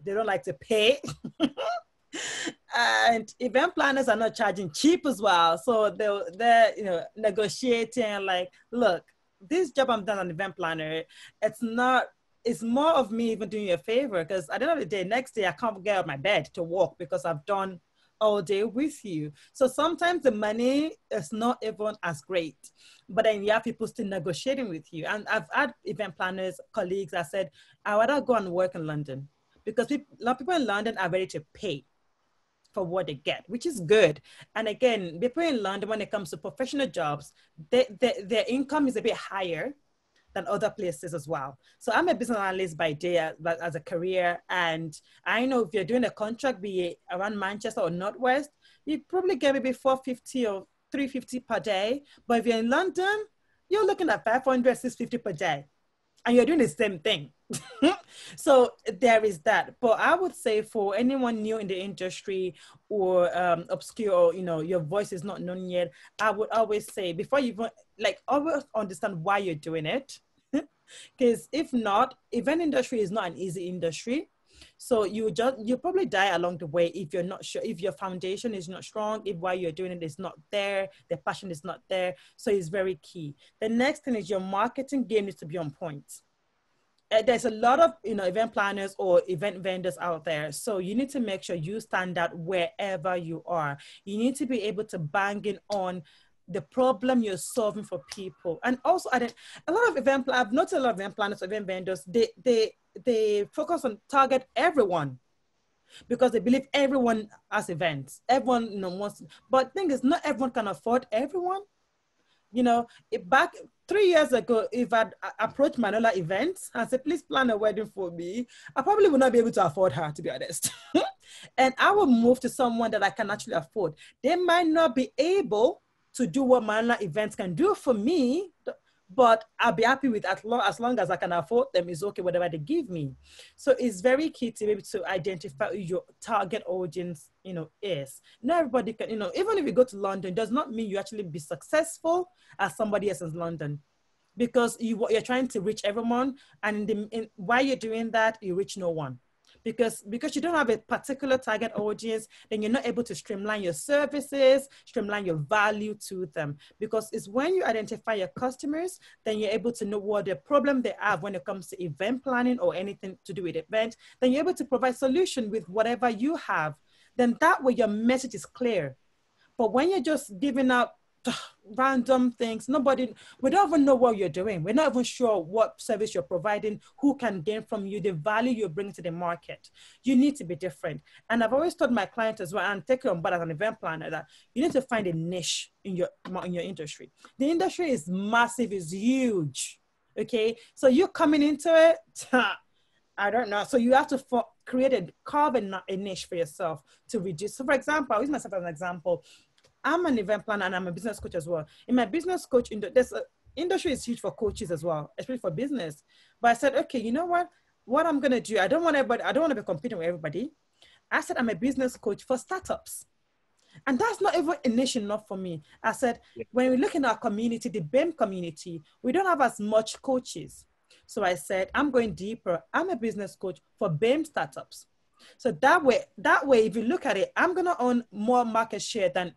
they don't like to pay. And event planners are not charging cheap as well. So they're, they're you know, negotiating like, look, this job I'm done as an event planner, it's not, it's more of me even doing you a favor, because at the end of the day, next day I can't get out of my bed to walk because I've done all day with you. So sometimes the money is not even as great, but then you have people still negotiating with you. And I've had event planners, colleagues that said, I would not go and work in London because people, a lot of people in London are ready to pay for what they get, which is good. And again, people in London, when it comes to professional jobs, they, they, their income is a bit higher than other places as well. So I'm a business analyst by day, but as a career, and I know if you're doing a contract, be it around Manchester or Northwest, you probably get maybe four fifty or three fifty per day. But if you're in London, you're looking at five hundred, six fifty per day, and you're doing the same thing. So there is that. But I would say for anyone new in the industry or um, obscure, or, you know, your voice is not known yet, I would always say before you even, like, always understand why you're doing it. Because if not, event industry is not an easy industry. So you just, you probably die along the way if you're not sure, if your foundation is not strong, if why you're doing it is not there, the passion is not there. So it's very key. The next thing is your marketing game needs to be on point. Uh, there's a lot of, you know, event planners or event vendors out there. So you need to make sure you stand out wherever you are. You need to be able to bang in on the problem you're solving for people. And also, I a lot of event, I've noticed a lot of event planners, event vendors, they, they, they focus on target everyone because they believe everyone has events. Everyone, you know, wants, but the thing is, not everyone can afford everyone. You know, it, back three years ago, if I'd approached Manola Events and said, please plan a wedding for me, I probably would not be able to afford her, to be honest. And I will move to someone that I can actually afford. They might not be able to do what Manola Events can do for me, but I'll be happy with as long, as long as I can afford them, it's okay, whatever they give me. So it's very key to be able to identify who your target audience, you know, is. Not everybody can, you know, even if you go to London, does not mean you actually be successful as somebody else in London, because you, you're trying to reach everyone, and in, in, while you're doing that, you reach no one. Because, because you don't have a particular target audience, then you're not able to streamline your services, streamline your value to them. Because it's when you identify your customers, then you're able to know what the problem they have when it comes to event planning or anything to do with event. Then you're able to provide solution with whatever you have. Then that way your message is clear. But when you're just giving up random things, nobody, we don't even know what you're doing. We're not even sure what service you're providing, who can gain from you, the value you bring to the market. You need to be different. And I've always told my clients as well, and take it on board as an event planner, that you need to find a niche in your, in your industry. The industry is massive, it's huge, okay? So you're coming into it, I don't know. So you have to for, create a, carve a, a niche for yourself to reduce. So for example, I'll use myself as an example. I'm an event planner and I'm a business coach as well. In my business coach, there's a, industry is huge for coaches as well, especially for business. But I said, okay, you know what? What I'm going to do, I don't want everybody, I don't want to be competing with everybody. I said, I'm a business coach for startups. And that's not even a niche enough for me. I said, yeah. When we look in our community, the B E M community, we don't have as much coaches. So I said, I'm going deeper. I'm a business coach for B E M startups. So that way, that way, if you look at it, I'm going to own more market share than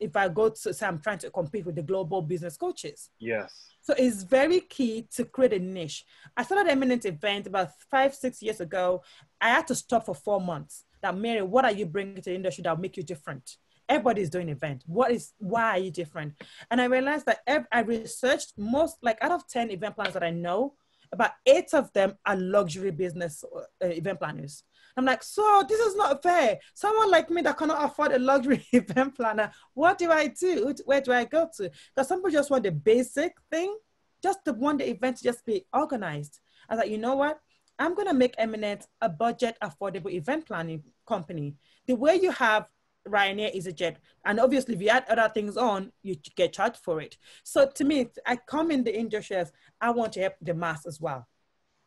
if I go to say I'm trying to compete with the global business coaches. Yes. So it's very key to create a niche. I started Eminent Event about five, six years ago. I had to stop for four months. That, Mary, what are you bringing to the industry that will make you different? everybody's doing event. What is, why are you different? And I realized that every, I researched most, like out of ten event planners that I know, about eight of them are luxury business uh, event planners. I'm like, so this is not fair. Someone like me that cannot afford a luxury event planner, what do I do? Where do I go to? Because some people just want the basic thing, just to want the event to just be organized. I was like, you know what? I'm gonna make Eminent a budget affordable event planning company. The way you have Ryanair, EasyJet, and obviously if you add other things on, you get charged for it. So to me, I come in the industry as I want to help the mass as well.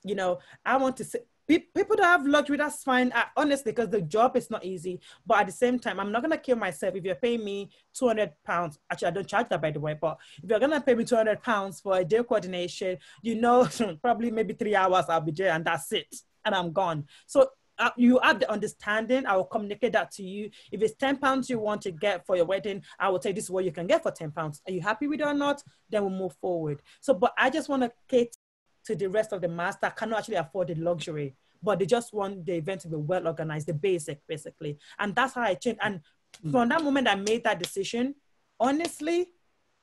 You know, I want to say, people that have luxury, that's fine, I, honestly, because the job is not easy. But at the same time, I'm not going to kill myself. If you're paying me two hundred pounds, actually, I don't charge that, by the way, but if you're going to pay me two hundred pounds for a day coordination, you know, probably maybe three hours I'll be there and that's it. And I'm gone. So uh, you have the understanding. I will communicate that to you. If it's ten pounds you want to get for your wedding, I will tell you this is what you can get for ten pounds. Are you happy with it or not? Then we'll move forward. So, but I just want to cater to the rest of the mass that cannot actually afford the luxury, but they just want the event to be well organized, the basic, basically. And that's how I changed. And from that moment I made that decision, honestly,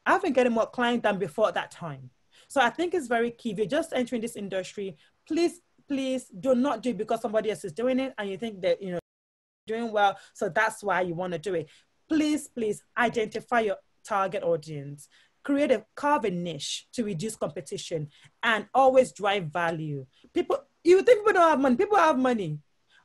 I've been getting more clients than before that time. So I think it's very key. If you're just entering this industry, please, please do not do it because somebody else is doing it and you think that, you know, doing well, so that's why you want to do it. Please, please identify your target audience. Create a, carve a niche to reduce competition and always drive value. People, you think people don't have money, people have money,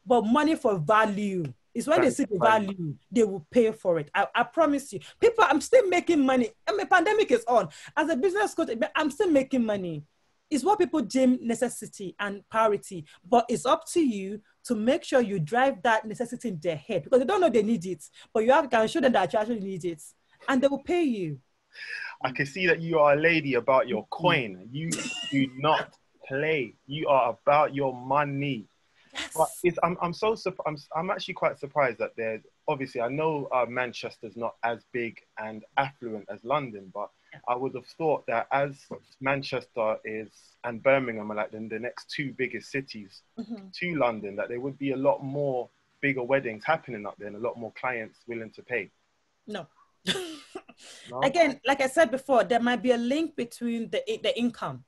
but money for value is when That's they see the value, value, they will pay for it. I, I promise you, people, I'm still making money. I mean, pandemic is on. As a business coach, I'm still making money. It's what people deem necessity and priority, but it's up to you to make sure you drive that necessity in their head because they don't know they need it, but you have to show them that you actually need it and they will pay you. I can see that you are a lady about your coin. You do not play. You are about your money. Yes. But it's, I'm, I'm so I'm, I'm actually quite surprised that there's obviously I know uh, Manchester's not as big and affluent as London, but I would have thought that as Manchester is and Birmingham are like the, the next two biggest cities mm-hmm. to London, that there would be a lot more bigger weddings happening up there and a lot more clients willing to pay. No. No. Again, like I said before, there might be a link between the the income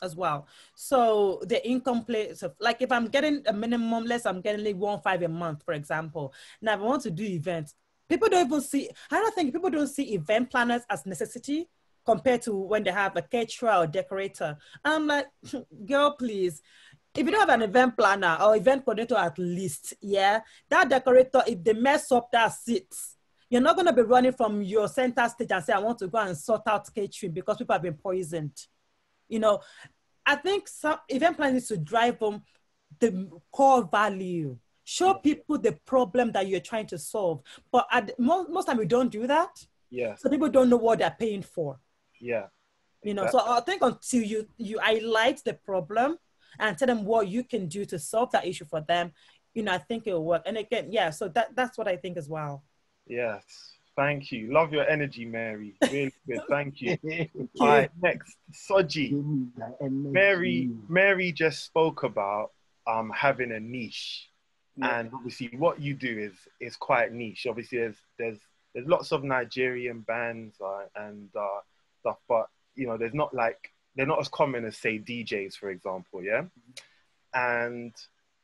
as well. So the income plays, so like if I'm getting a minimum, less I'm getting like one five a month, for example. Now, if I want to do events, people don't even see, I don't think people don't see event planners as necessity compared to when they have a caterer or decorator. I'm like, girl, please. If you don't have an event planner or event coordinator at least, yeah, that decorator, if they mess up, that's it. You're not going to be running from your center stage and say, I want to go and sort out catering because people have been poisoned. You know, I think some event planning is to drive home the core value. Show people the problem that you're trying to solve. But at, most, most time we don't do that. Yeah. So people don't know what they're paying for. Yeah. You know, exactly. So I think until you, you highlight the problem and tell them what you can do to solve that issue for them, you know, I think it will work. And again, yeah, so that, that's what I think as well. Yes, thank you. Love your energy, Mary. Really good, thank you. All right, next, Soji. Mary, Mary just spoke about um, having a niche. Yeah. And obviously what you do is, is quite niche. Obviously there's, there's, there's lots of Nigerian bands uh, and uh, stuff, but you know, there's not like, they're not as common as say D Js, for example, yeah? And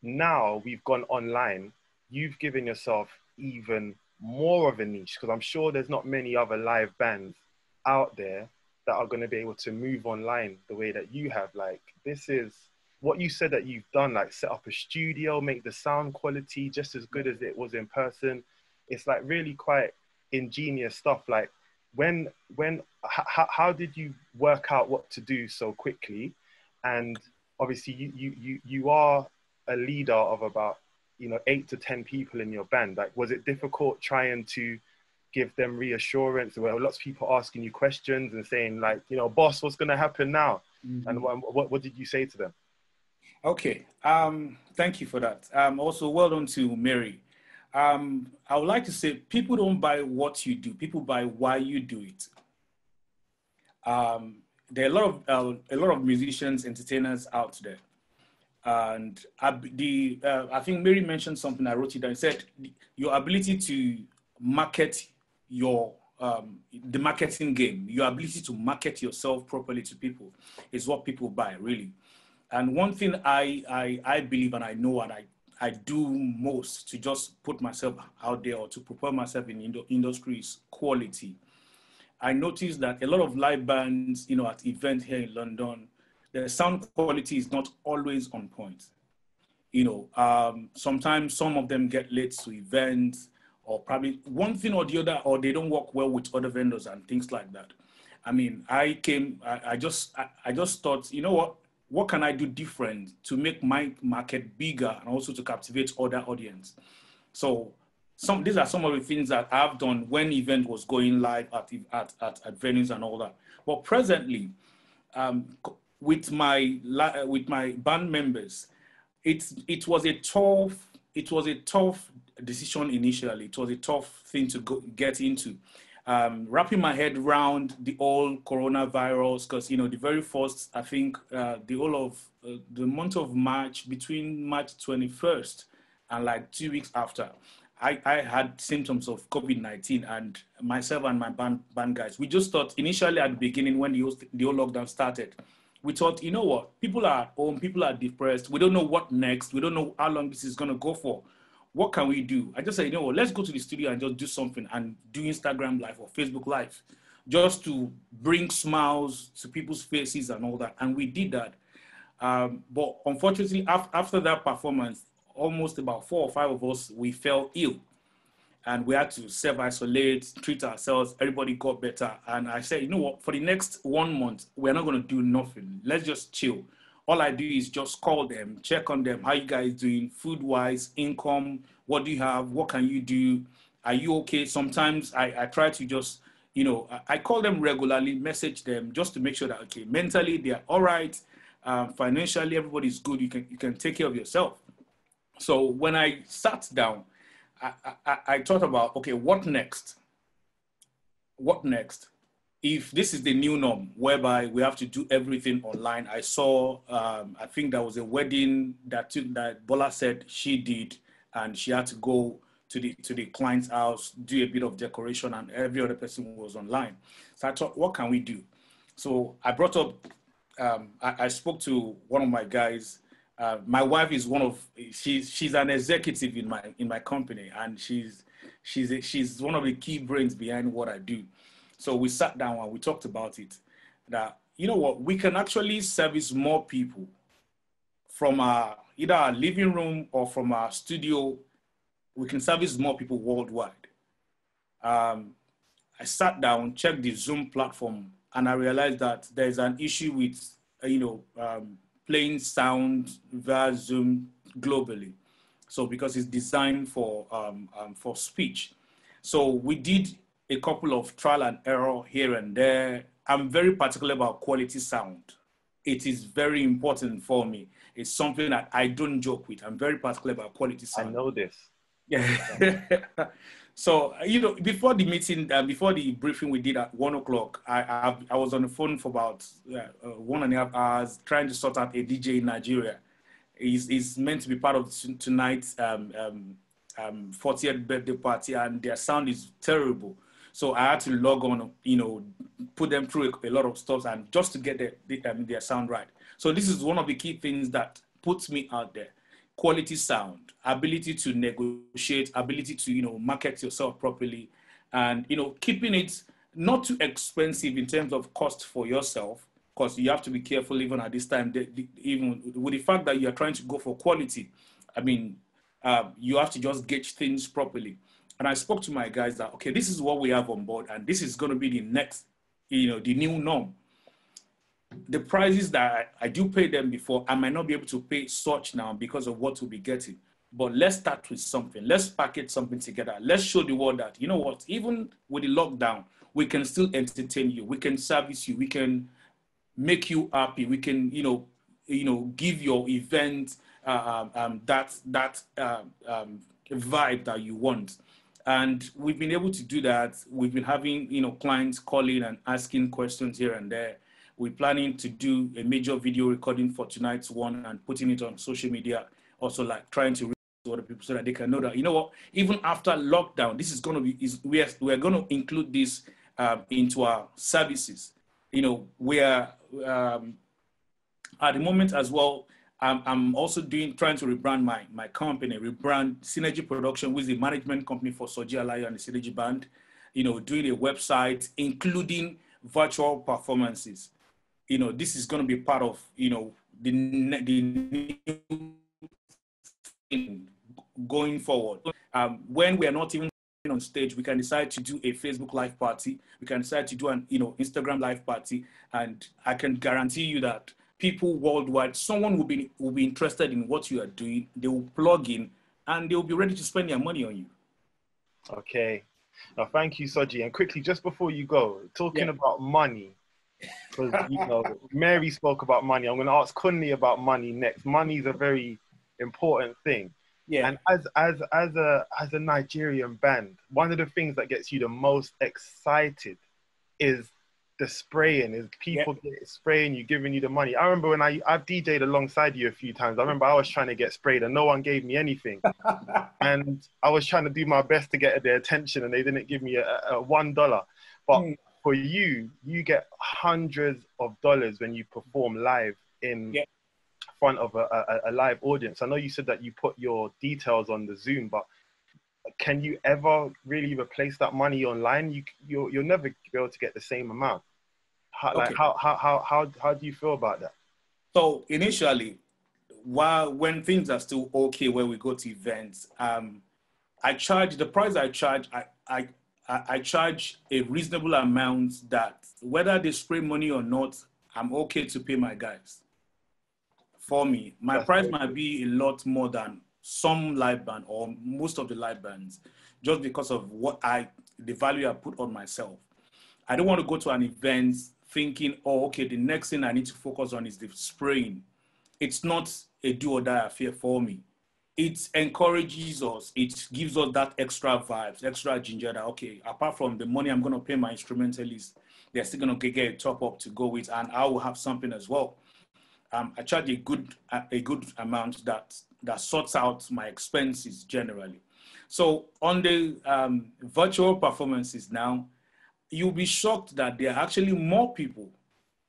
now we've gone online, you've given yourself even more of a niche because I'm sure there's not many other live bands out there that are going to be able to move online the way that you have. Like, this is what you said that you've done, like set up a studio, make the sound quality just as good as it was in person. It's like really quite ingenious stuff. Like when when h- how did you work out what to do so quickly? And obviously you you you, you are a leader of about, you know, eight to ten people in your band. Like, was it difficult trying to give them reassurance? Well, lots of people asking you questions and saying like, you know, boss, what's going to happen now? Mm-hmm. And what, what what did you say to them? Okay, um, thank you for that. Um, also, well done to Mary. Um, I would like to say people don't buy what you do; people buy why you do it. Um, there are a lot of uh, a lot of musicians, entertainers out there. And I, the, uh, I think Mary mentioned something, I wrote it down. It said, your ability to market your um, the marketing game, your ability to market yourself properly to people is what people buy, really. And one thing I, I, I believe and I know and I, I do most to just put myself out there or to prepare myself in the industry is quality. I noticed that a lot of live bands, you know, at events here in London, the sound quality is not always on point. You know, um, sometimes some of them get late to events or probably one thing or the other, or they don't work well with other vendors and things like that. I mean, I came, I, I just, I, I just thought, you know what, what can I do different to make my market bigger and also to captivate other audience? So some, these are some of the things that I've done when event was going live at, at, at, at venues and all that. But presently, um, with my, with my band members, it's, it was a tough, it was a tough decision initially. It was a tough thing to go, get into. Um, wrapping my head around the old coronavirus, because, you know, the very first, I think, uh, the whole of uh, the month of March, between March twenty-first and like two weeks after, I, I had symptoms of COVID nineteen, and myself and my band, band guys, we just thought initially at the beginning when the whole, the whole lockdown started, we thought, you know what, people are at home, people are depressed, we don't know what next, we don't know how long this is going to go for. What can we do? I just said, you know what, let's go to the studio and just do something and do Instagram Live or Facebook Live just to bring smiles to people's faces and all that. And we did that. Um, but unfortunately, af after that performance, almost about four or five of us, we fell ill. And we had to self-isolate, treat ourselves. Everybody got better. And I said, you know what, for the next one month, we're not going to do nothing. Let's just chill. All I do is just call them, check on them. How you guys doing? Food-wise, income, what do you have? What can you do? Are you okay? Sometimes I, I try to just, you know, I call them regularly, message them just to make sure that, okay, mentally they are all right. Um, financially, everybody's good. You can, you can take care of yourself. So when I sat down, I, I, I thought about, okay, what next? What next? If this is the new norm, whereby we have to do everything online, I saw, um, I think there was a wedding that, took, that Bola said she did, and she had to go to the, to the client's house, do a bit of decoration, and every other person was online. So I thought, what can we do? So I brought up, um, I, I spoke to one of my guys. Uh, my wife is one of, she's, she's an executive in my, in my company, and she's, she's, a, she's one of the key brains behind what I do. So we sat down and we talked about it, that, you know what, we can actually service more people from our, either our living room or from our studio. We can service more people worldwide. Um, I sat down, checked the Zoom platform, and I realized that there's an issue with, you know, um, playing sound via Zoom globally. So because it's designed for, um, um, for speech. So we did a couple of trial and error here and there. I'm very particular about quality sound. It is very important for me. It's something that I don't joke with. I'm very particular about quality sound. I know this. Yeah. So, you know, before the meeting, uh, before the briefing we did at one o'clock, I, I, I was on the phone for about uh, one and a half hours trying to sort out a D J in Nigeria. He's, he's meant to be part of tonight's um, um, um, fortieth birthday party, and their sound is terrible. So I had to log on, you know, put them through a, a lot of stuff and just to get their, their, um, their sound right. So this is one of the key things that puts me out there. Quality sound, ability to negotiate, ability to, you know, market yourself properly and, you know, keeping it not too expensive in terms of cost for yourself, because you have to be careful even at this time, even with the fact that you're trying to go for quality. I mean, uh, you have to just gauge things properly. And I spoke to my guys that, okay, this is what we have on board, and this is going to be the next, you know, the new norm. The prices that I, I do pay them before, I might not be able to pay such now because of what we'll be getting. But let's start with something. Let's package something together. Let's show the world that, you know what, even with the lockdown, we can still entertain you. We can service you. We can make you happy. We can, you know, you know, give your event uh, um, that, that uh, um, vibe that you want. And we've been able to do that. We've been having, you know, clients calling and asking questions here and there. We're planning to do a major video recording for tonight's one and putting it on social media. Also like trying to to other people so that they can know that, you know what, even after lockdown, this is going to be, is, we are, we are going to include this um, into our services. You know, we are, um, at the moment as well, I'm, I'm also doing, trying to rebrand my, my company, rebrand Synergy Production, with the management company for Soji Alayo and the Synergy Band, you know, doing a website, including virtual performances. You know, this is going to be part of, you know, the, the new thing going forward. Um, when we are not even on stage, we can decide to do a Facebook live party. We can decide to do an, you know, Instagram live party. And I can guarantee you that people worldwide, someone will be, will be interested in what you are doing. They will plug in and they will be ready to spend their money on you. Okay. Now, thank you, Soji. And quickly, just before you go, talking yeah. about money, because, you know, Mary spoke about money. I'm going to ask Kunle about money next. Money is a very important thing. Yeah. And as, as, as, a, as a Nigerian band, one of the things that gets you the most excited is the spraying, is people yeah. spraying you, giving you the money. I remember when I, I've DJed alongside you a few times. I remember I was trying to get sprayed and no one gave me anything. And I was trying to do my best to get their attention and they didn't give me a, a one dollar. But mm. for you, you get hundreds of dollars when you perform live in yeah. front of a, a, a live audience. I know you said that you put your details on the Zoom, but can you ever really replace that money online? You, you're, you'll never be able to get the same amount. How, like, okay. how, how, how, how, how do you feel about that? So initially, while, when things are still okay, when we go to events, um, I charge, the price I charge, I, I, I charge a reasonable amount that whether they spray money or not, I'm okay to pay my guys. For me, my That's price might be a lot more than some live band or most of the live bands, just because of what I, the value I put on myself. I don't want to go to an event thinking, oh, okay, the next thing I need to focus on is the spraying. It's not a do or die affair for me. It encourages us. It gives us that extra vibes, extra ginger that, okay, apart from the money I'm going to pay my instrumentalist, they're still going to get a top up to go with, and I will have something as well. Um, I charge a good, a good amount that, that sorts out my expenses generally. So on the um, virtual performances now, you'll be shocked that there are actually more people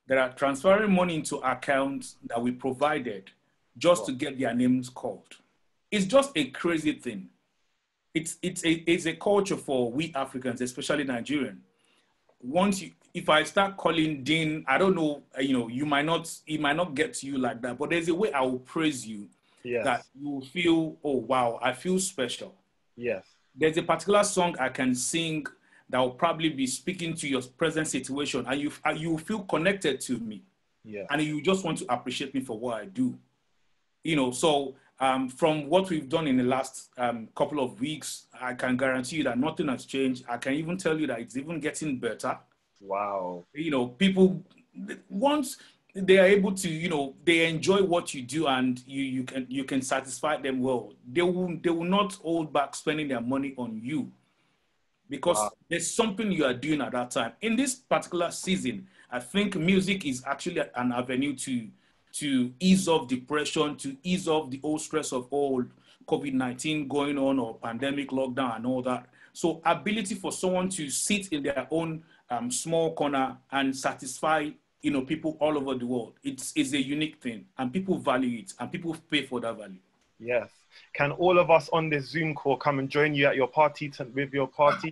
that are transferring money into accounts that we provided just wow. to get their names called. It's just a crazy thing. It's, it's, a, it's a culture for we Africans, especially Nigerian. Once you, if I start calling Dean, I don't know, you know, you might not, it might not get to you like that, but there's a way I will praise you yes. that you feel, oh, wow, I feel special. Yes. There's a particular song I can sing that will probably be speaking to your present situation, and you, you feel connected to me. Yeah. And you just want to appreciate me for what I do. You know, so um, from what we've done in the last um, couple of weeks, I can guarantee you that nothing has changed. I can even tell you that it's even getting better. Wow. You know, people, once they are able to, you know, they enjoy what you do and you, you can, you can satisfy them well, they will, they will not hold back spending their money on you because wow. there's something you are doing at that time. In this particular season, I think music is actually an avenue to, to ease off depression, to ease off the old stress of old COVID nineteen going on or pandemic lockdown and all that. So ability for someone to sit in their own Um, small corner and satisfy, you know, people all over the world. It's, it's a unique thing and people value it and people pay for that value. Yes. Can all of us on this Zoom call come and join you at your party to, with your party?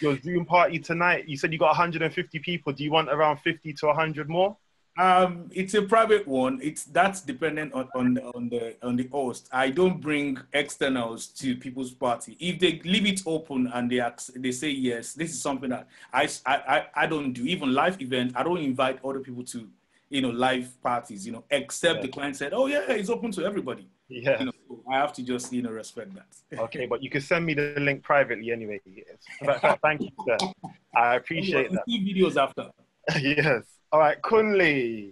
Your Zoom party tonight? You said you got one hundred fifty people. Do you want around fifty to one hundred more? Um, it's a private one. It's that's dependent on, on, on, the, on the host. I don't bring externals to people's party. If they leave it open and they, they say, yes, this is something that I, I, I don't do. Even live event, I don't invite other people to, you know, live parties, you know, except yeah. the client said, oh yeah, it's open to everybody. Yeah. You know, so I have to just, you know, respect that. Okay. But you can send me the link privately anyway. Yes. Thank you, sir. I appreciate we'll that. See videos after. Yes. All right, Kunle.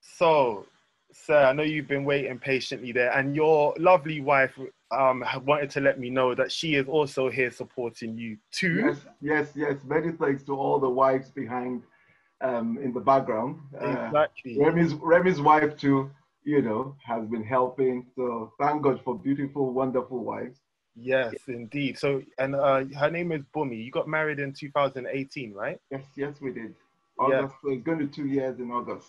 So, sir, I know you've been waiting patiently there, and your lovely wife um, wanted to let me know that she is also here supporting you too. Yes, yes, yes. Many thanks to all the wives behind um, in the background. Exactly. Uh, Remy's, Remy's wife too you know, has been helping. So thank God for beautiful, wonderful wives. Yes, indeed. So, and uh, her name is Bumi. You got married in two thousand eighteen, right? Yes, yes, we did. August, yeah. So it's going to two years in August.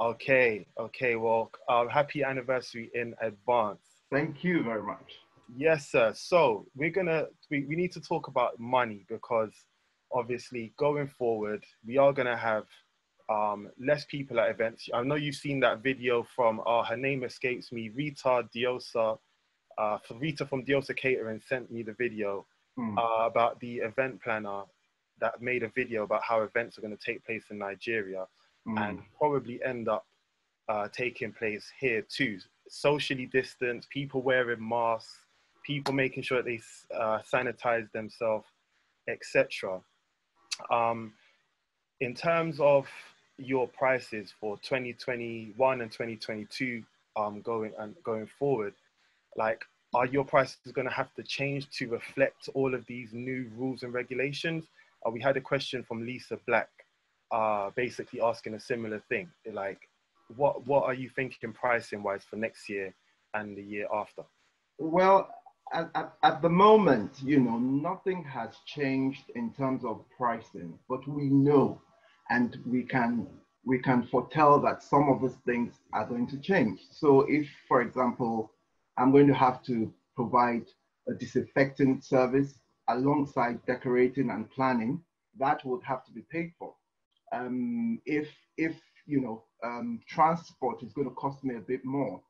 Okay, okay. Well, uh, happy anniversary in advance. Thank you very much. Yes, sir. So we're gonna we, we need to talk about money, because obviously going forward we are gonna have um, less people at events. I know you've seen that video from uh, her name escapes me, Rita Diosa. Uh, Rita from Diosa Catering sent me the video mm. uh, about the event planner that made a video about how events are going to take place in Nigeria mm. and probably end up uh, taking place here too. Socially distanced, people wearing masks, people making sure that they uh, sanitize themselves, et cetera. Um, in terms of your prices for twenty twenty-one and twenty twenty-two um, going and going forward, like, are your prices going to have to change to reflect all of these new rules and regulations? Uh, we had a question from Lisa Black, uh, basically asking a similar thing. Like, what what are you thinking pricing-wise for next year and the year after? Well, at, at, at the moment, you know, nothing has changed in terms of pricing, but we know and we can we can foretell that some of these things are going to change. So if, for example, I'm going to have to provide a disinfectant service alongside decorating and planning, that would have to be paid for. Um, if, if you know, um, transport is going to cost me a bit more,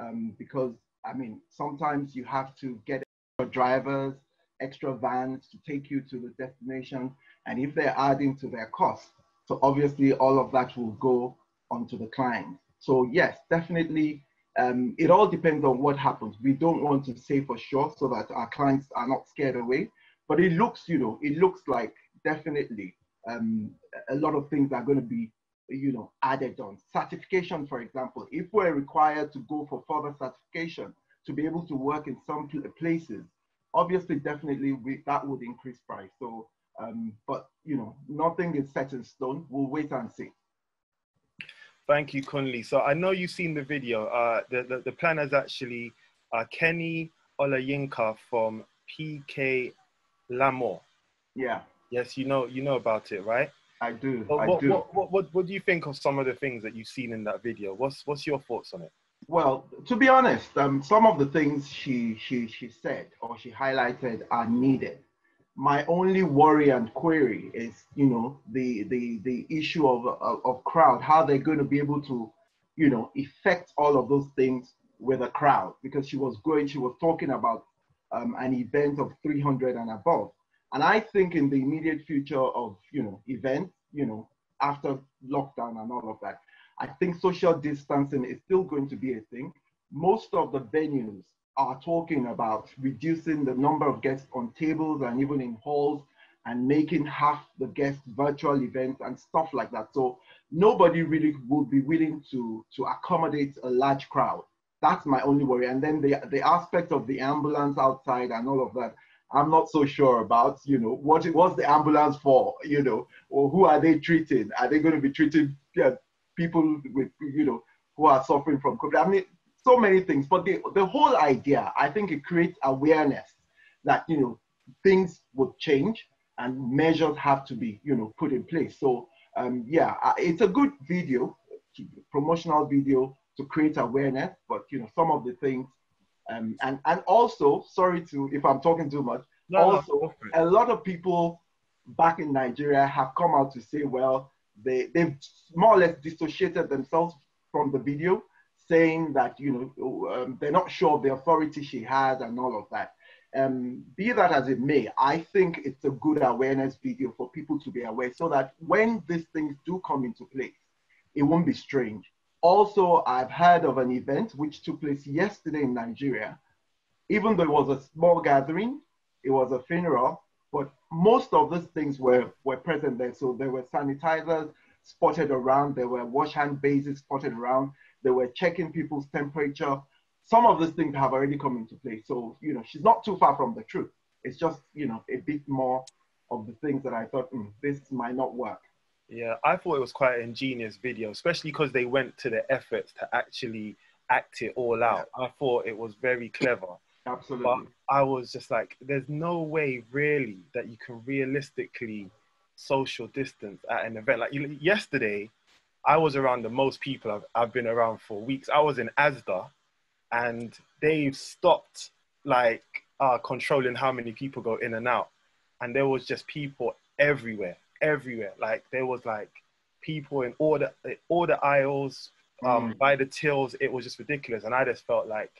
um, because, I mean, sometimes you have to get extra drivers, extra vans to take you to the destination, and if they're adding to their cost, so obviously all of that will go onto the client. So yes, definitely. Um, it all depends on what happens. We don't want to say for sure so that our clients are not scared away. But it looks, you know, it looks like definitely um, a lot of things are going to be, you know, added on. Certification, for example, if we're required to go for further certification to be able to work in some places, obviously, definitely we, that would increase price. So, um, but, you know, nothing is set in stone. We'll wait and see. Thank you, Kunle. So I know you've seen the video. Uh, the, the, the planners actually are Kenny Olayinka from P K L'Amour. Yeah. Yes, you know you know about it, right? I do. What, I what, do. What, what, what, what do you think of some of the things that you've seen in that video? What's what's your thoughts on it? Well, to be honest, um, some of the things she, she, she said or she highlighted are needed. My only worry and query is, you know, the the the issue of, of of crowd, how they're going to be able to, you know, effect all of those things with a crowd, because she was going, she was talking about um, an event of three hundred and above, and I think in the immediate future of, you know, events, you know, after lockdown and all of that, I think social distancing is still going to be a thing. Most of the venues are talking about reducing the number of guests on tables and even in halls and making half the guests virtual events and stuff like that. So nobody really would be willing to, to accommodate a large crowd. That's my only worry. And then the, the aspect of the ambulance outside and all of that, I'm not so sure about, you know, what it was the ambulance for, you know, or who are they treating? Are they going to be treating yeah, people with, you know, who are suffering from COVID? I mean, so many things, but the, the whole idea, I think it creates awareness that, you know, things would change and measures have to be, you know, put in place. So, um, yeah, it's a good video, promotional video to create awareness, but, you know, some of the things, um, and, and also, sorry to, if I'm talking too much, no, also, no. A lot of people back in Nigeria have come out to say, well, they, they've more or less dissociated themselves from the video, saying that, you know, um, they're not sure of the authority she has and all of that. Um, be that as it may, I think it's a good awareness video for people to be aware so that when these things do come into place, it won't be strange. Also, I've heard of an event which took place yesterday in Nigeria. Even though it was a small gathering, it was a funeral, but most of these things were, were present there. So there were sanitizers spotted around, there were wash hand bases spotted around, they were checking people's temperature. Some of these things have already come into play. So, you know, she's not too far from the truth. It's just, you know, a bit more of the things that I thought, mm, this might not work. Yeah, I thought it was quite an ingenious video, especially because they went to the efforts to actually act it all out. Yeah. I thought it was very clever. Absolutely. But I was just like, there's no way really that you can realistically social distance at an event. Like yesterday, I was around the most people I've, I've been around for weeks. I was in Asda and they've stopped like uh, controlling how many people go in and out. And there was just people everywhere, everywhere. Like there was like people in all the, all the aisles, um, mm. by the tills. It was just ridiculous. And I just felt like,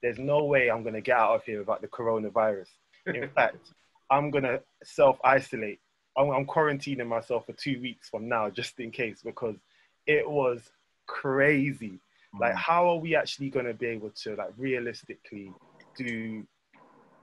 there's no way I'm going to get out of here without the coronavirus. In fact, I'm going to self-isolate. I'm, I'm quarantining myself for two weeks from now, just in case, because it was crazy. Mm. Like, how are we actually going to be able to, like, realistically do,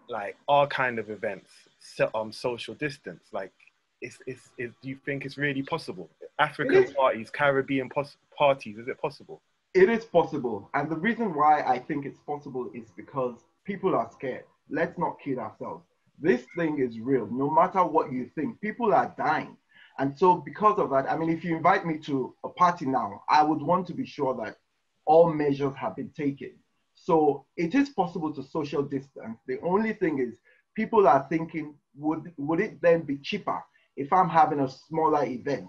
like, our kind of events, so, um, social distance? Like, it's, it's, it's, do you think it's really possible? African parties, Caribbean pos- parties, is it possible? It is possible. And the reason why I think it's possible is because people are scared. Let's not kid ourselves. This thing is real. No matter what you think, people are dying. And so because of that, I mean, if you invite me to a party now, I would want to be sure that all measures have been taken. So it is possible to social distance. The only thing is people are thinking, would, would it then be cheaper if I'm having a smaller event?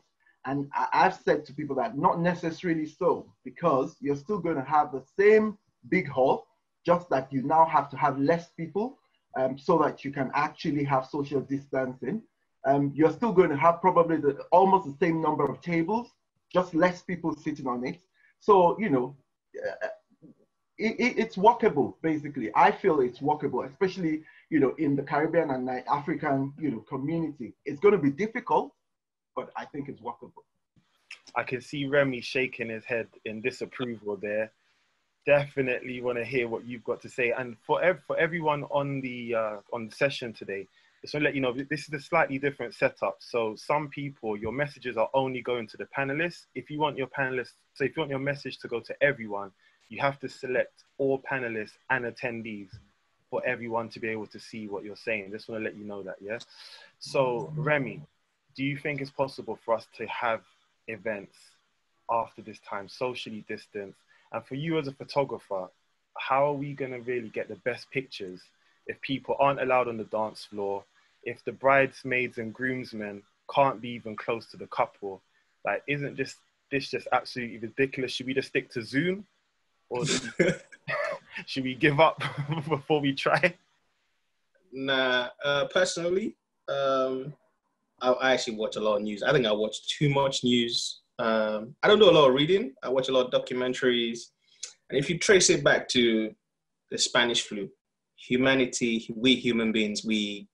And I've said to people that not necessarily so, because you're still going to have the same big hall, just that you now have to have less people um, so that you can actually have social distancing. Um, you're still going to have probably the, almost the same number of tables, just less people sitting on it. So, you know, it, it, it's workable, basically. I feel it's workable, especially, you know, in the Caribbean and African, you know, community. It's going to be difficult, but I think it's workable. I can see Remy shaking his head in disapproval there. Definitely want to hear what you've got to say. And for ev- for everyone on the uh, on the session today, just want to let you know, this is a slightly different setup. So some people, your messages are only going to the panelists. If you want your panelists, so if you want your message to go to everyone, you have to select all panelists and attendees for everyone to be able to see what you're saying. Just want to let you know that, yeah? So Remy, do you think it's possible for us to have events after this time, socially distanced? And for you as a photographer, how are we going to really get the best pictures if people aren't allowed on the dance floor, if the bridesmaids and groomsmen can't be even close to the couple? Like, isn't just this just absolutely ridiculous? Should we just stick to Zoom? Or should we, should we give up before we try? Nah, uh, personally, um... I actually watch a lot of news. I think I watch too much news. Um, I don't do a lot of reading. I watch a lot of documentaries. And if you trace it back to the Spanish flu, humanity, we human beings, we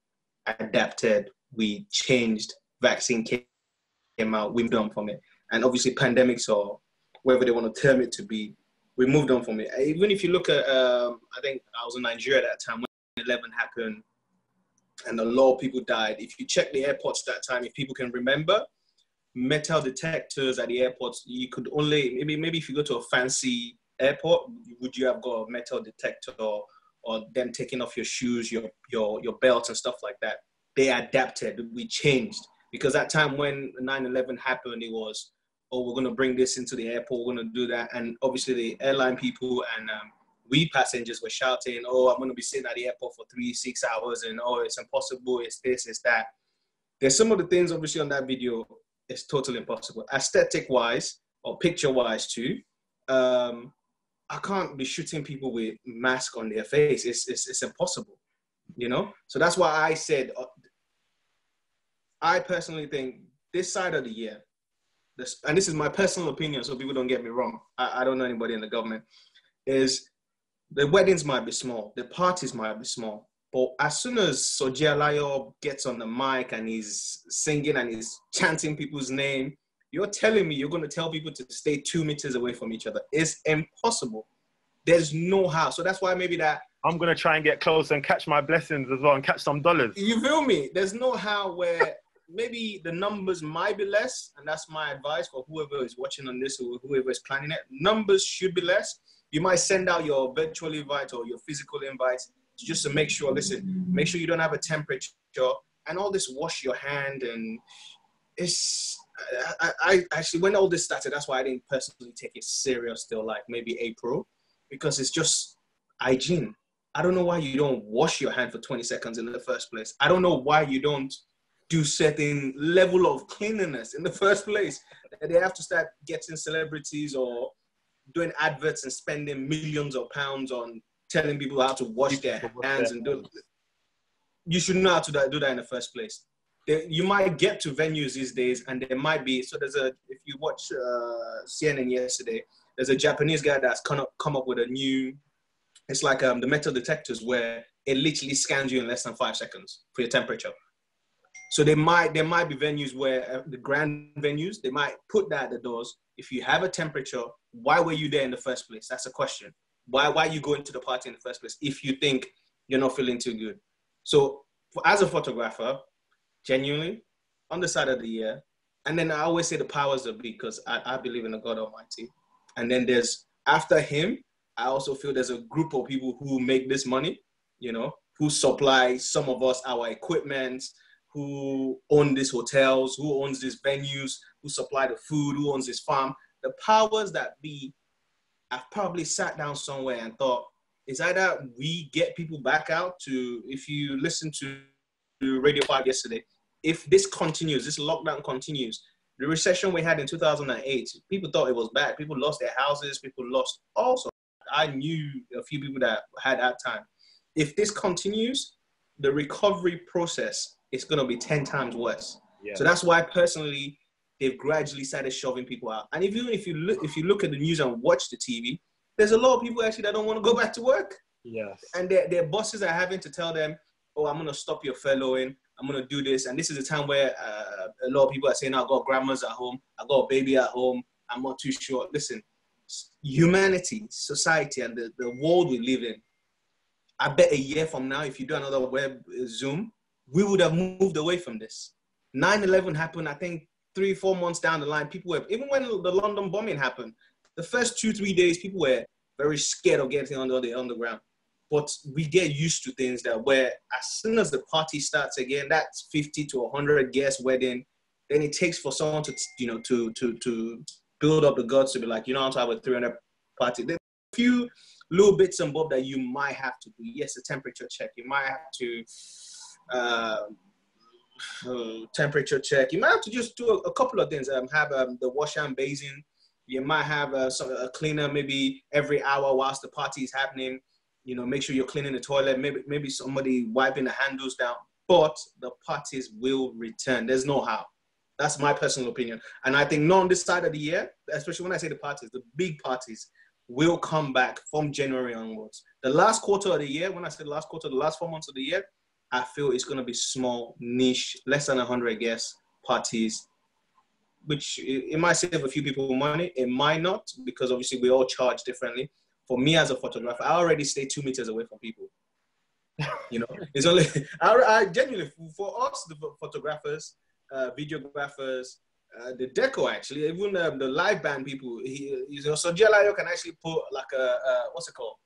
adapted, we changed, vaccine came out, we moved on from it. And obviously pandemics, or whatever they want to term it to be, we moved on from it. Even if you look at, um, I think I was in Nigeria at that time when nine eleven happened, and a lot of people died. If you check the airports that time, if people can remember, metal detectors at the airports, you could only, maybe maybe if you go to a fancy airport, would you have got a metal detector, or, or them taking off your shoes, your, your, your belts and stuff like that. They adapted, we changed. Because that time when nine eleven happened, it was, oh, we're gonna bring this into the airport, we're gonna do that. And obviously the airline people and, um, we passengers were shouting, oh, I'm going to be sitting at the airport for three, six hours, and oh, it's impossible, it's this, it's that. There's some of the things, obviously, on that video, it's totally impossible. Aesthetic-wise, or picture-wise too, um, I can't be shooting people with masks on their face. It's, it's, it's impossible, you know? So that's why I said, uh, I personally think this side of the year, this, and this is my personal opinion, so people don't get me wrong. I, I don't know anybody in the government, is... the weddings might be small, the parties might be small, but as soon as Soji Alayo gets on the mic and he's singing and he's chanting people's name, you're telling me you're going to tell people to stay two meters away from each other. It's impossible. There's no how. So that's why maybe that... I'm going to try and get close and catch my blessings as well and catch some dollars. You feel me? There's no how where maybe the numbers might be less, and that's my advice for whoever is watching on this or whoever is planning it. Numbers should be less. You might send out your virtual invite or your physical invite just to make sure, listen, make sure you don't have a temperature and all this, wash your hand. And it's, I, I actually, when all this started, that's why I didn't personally take it serious till like maybe April. because it's just hygiene. I don't know why you don't wash your hand for twenty seconds in the first place. I don't know why you don't do certain level of cleanliness in the first place. They have to start getting celebrities or doing adverts and spending millions of pounds on telling people how to wash their hands and do. You should know how to do that in the first place. You might get to venues these days and there might be, so there's a, if you watch uh, C N N yesterday, there's a Japanese guy that's come up, come up with a new, it's like um, the metal detectors where it literally scans you in less than five seconds for your temperature. So there might, there might be venues where uh, the grand venues, they might put that at the doors. If you have a temperature, why were you there in the first place? That's a question. Why, why are you going to the party in the first place if you think you're not feeling too good? So for, as a photographer, genuinely, on the side of the year. And then I always say the powers that be, because I, I believe in the God Almighty. And then there's, after him, I also feel there's a group of people who make this money, you know, who supply some of us our equipment, who own these hotels, who owns these venues, who supply the food, who owns this farm. The powers that be, I've probably sat down somewhere and thought, is either we get people back out to, if you listen to Radio five yesterday, if this continues, this lockdown continues, the recession we had in two thousand eight, people thought it was bad. People lost their houses. People lost also. I knew a few people that had that time. If this continues, the recovery process is going to be ten times worse. Yeah. So that's why personally, they've gradually started shoving people out. And even if, if you look, if you look at the news and watch the T V, there's a lot of people actually that don't want to go back to work. Yes. And their, their bosses are having to tell them, oh, I'm going to stop your fellowing. I'm going to do this. And this is a time where uh, a lot of people are saying, I've got grandmas at home. I've got a baby at home. I'm not too sure. Listen, humanity, society, and the, the world we live in, I bet a year from now, if you do another web uh, Zoom, we would have moved away from this. nine eleven happened, I think, three, four months down the line. People were, even when the London bombing happened, the first two, three days, people were very scared of getting under the underground. But we get used to things that where as soon as the party starts again, that's fifty to a hundred guest wedding. Then it takes for someone to, you know, to, to, to build up the guts to be like, you know, I'm to have a three hundred party. There's a few little bits and bob that you might have to do. Yes, a temperature check. You might have to uh, uh, temperature check. You might have to just do a, a couple of things. Um, have um, the wash and basin. You might have a, a cleaner maybe every hour whilst the party is happening. You know, make sure you're cleaning the toilet, maybe maybe somebody wiping the handles down, but the parties will return. There's no how. That's my personal opinion. And I think not on this side of the year, especially when I say the parties, the big parties will come back from January onwards. The last quarter of the year, when I say the last quarter, the last four months of the year, I feel it's going to be small, niche, less than one hundred guest parties, which it, it might save a few people money. It might not, because obviously we all charge differently. For me as a photographer, I already stay two meters away from people. You know, it's only, I, I genuinely, for us, the photographers, uh, videographers, uh, the deco actually, even uh, the live band people, he, you know, Soji Alayo can actually put like a, uh, what's it called?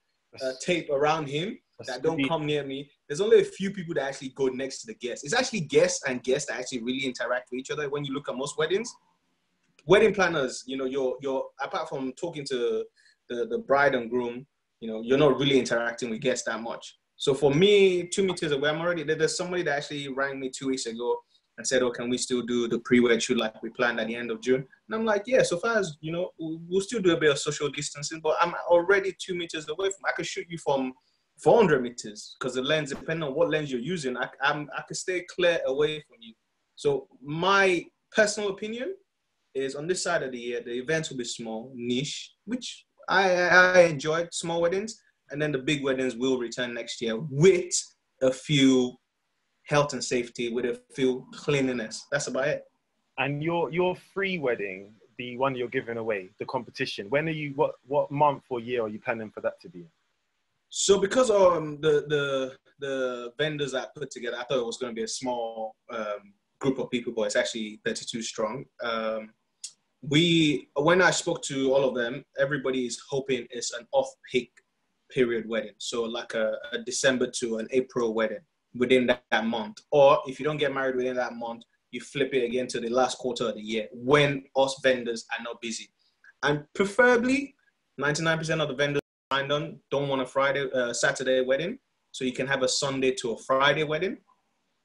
Uh, tape around him that don't come near me. There's only a few people that actually go next to the guests. It's actually guests and guests that actually really interact with each other. When you look at most weddings, wedding planners, you know, you're, you're apart from talking to The, the bride and groom, you know, you're not really interacting with guests that much. So for me, two meters away, I'm already, there's somebody that actually rang me two weeks ago and said, oh, can we still do the pre-wed shoot like we planned at the end of June? And I'm like, yeah, so far as, you know, we'll still do a bit of social distancing, but I'm already two meters away from, I could shoot you from four hundred meters because the lens, depending on what lens you're using, I, I'm, I could stay clear away from you. So my personal opinion is on this side of the year, the events will be small, niche, which, I, I enjoyed small weddings, and then the big weddings will return next year with a few health and safety, with a few cleanliness. That's about it. And your your free wedding, the one you're giving away, the competition. When are you? What what month or year are you planning for that to be? So because um the the the vendors I put together, I thought it was going to be a small um, group of people, but it's actually thirty-two strong. Um, We, when I spoke to all of them, everybody is hoping it's an off-peak period wedding. So like a, a December to an April wedding within that, that month. Or if you don't get married within that month, you flip it again to the last quarter of the year when us vendors are not busy. And preferably ninety-nine percent of the vendors London don't want a Friday, uh, Saturday wedding, so you can have a Sunday to a Friday wedding.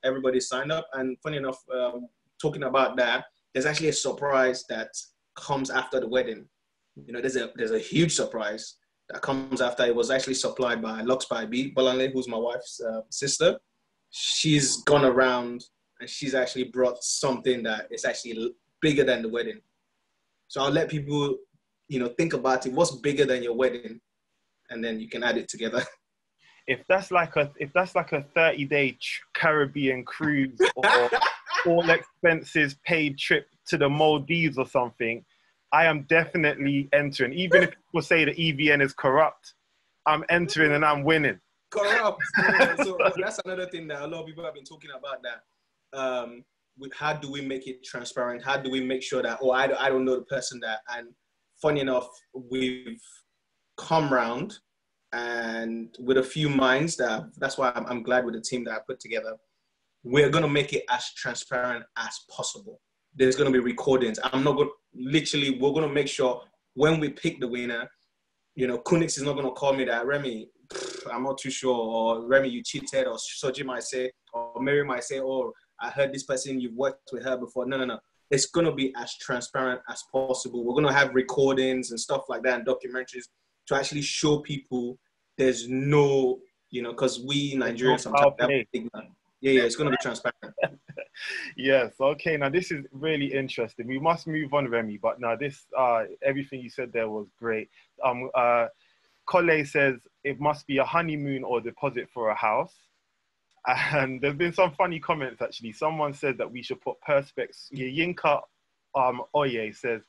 Everybody signed up, and funny enough, um, talking about that, there's actually a surprise that comes after the wedding. You know, there's a there's a huge surprise that comes after. It was actually supplied by Lux by B Balanle, who's my wife's uh, sister. She's gone around and she's actually brought something that is actually bigger than the wedding. So I'll let people, you know, think about it. What's bigger than your wedding? And then you can add it together. If that's like a if that's like a thirty-day Caribbean cruise or all expenses paid trip to the Maldives or something, I am definitely entering. Even if people say the E V N is corrupt, I'm entering and I'm winning. Corrupt. So that's another thing that a lot of people have been talking about, that um, how do we make it transparent? How do we make sure that, oh, I don't, I don't know the person that, and funny enough, we've come round and with a few minds that, that's why I'm, I'm glad with the team that I put together, we're going to make it as transparent as possible. There's going to be recordings. I'm not going to, literally, we're going to make sure when we pick the winner, you know, Kunniks is not going to call me that, Remy, pff, I'm not too sure, or Remy, you cheated, or Soji might say, or Mary might say, oh, I heard this person, you've worked with her before. No, no, no. It's going to be as transparent as possible. We're going to have recordings and stuff like that and documentaries to actually show people there's no, you know, because we Nigerians sometimes have a stigma. Yeah, yeah, it's going to be transparent. Yes, okay. Now, this is really interesting. We must move on, Remy, but now this, uh, everything you said there was great. Um, uh, Kole says it must be a honeymoon or deposit for a house. And there's been some funny comments, actually. Someone said that we should put perspex. Yinka um, Oye says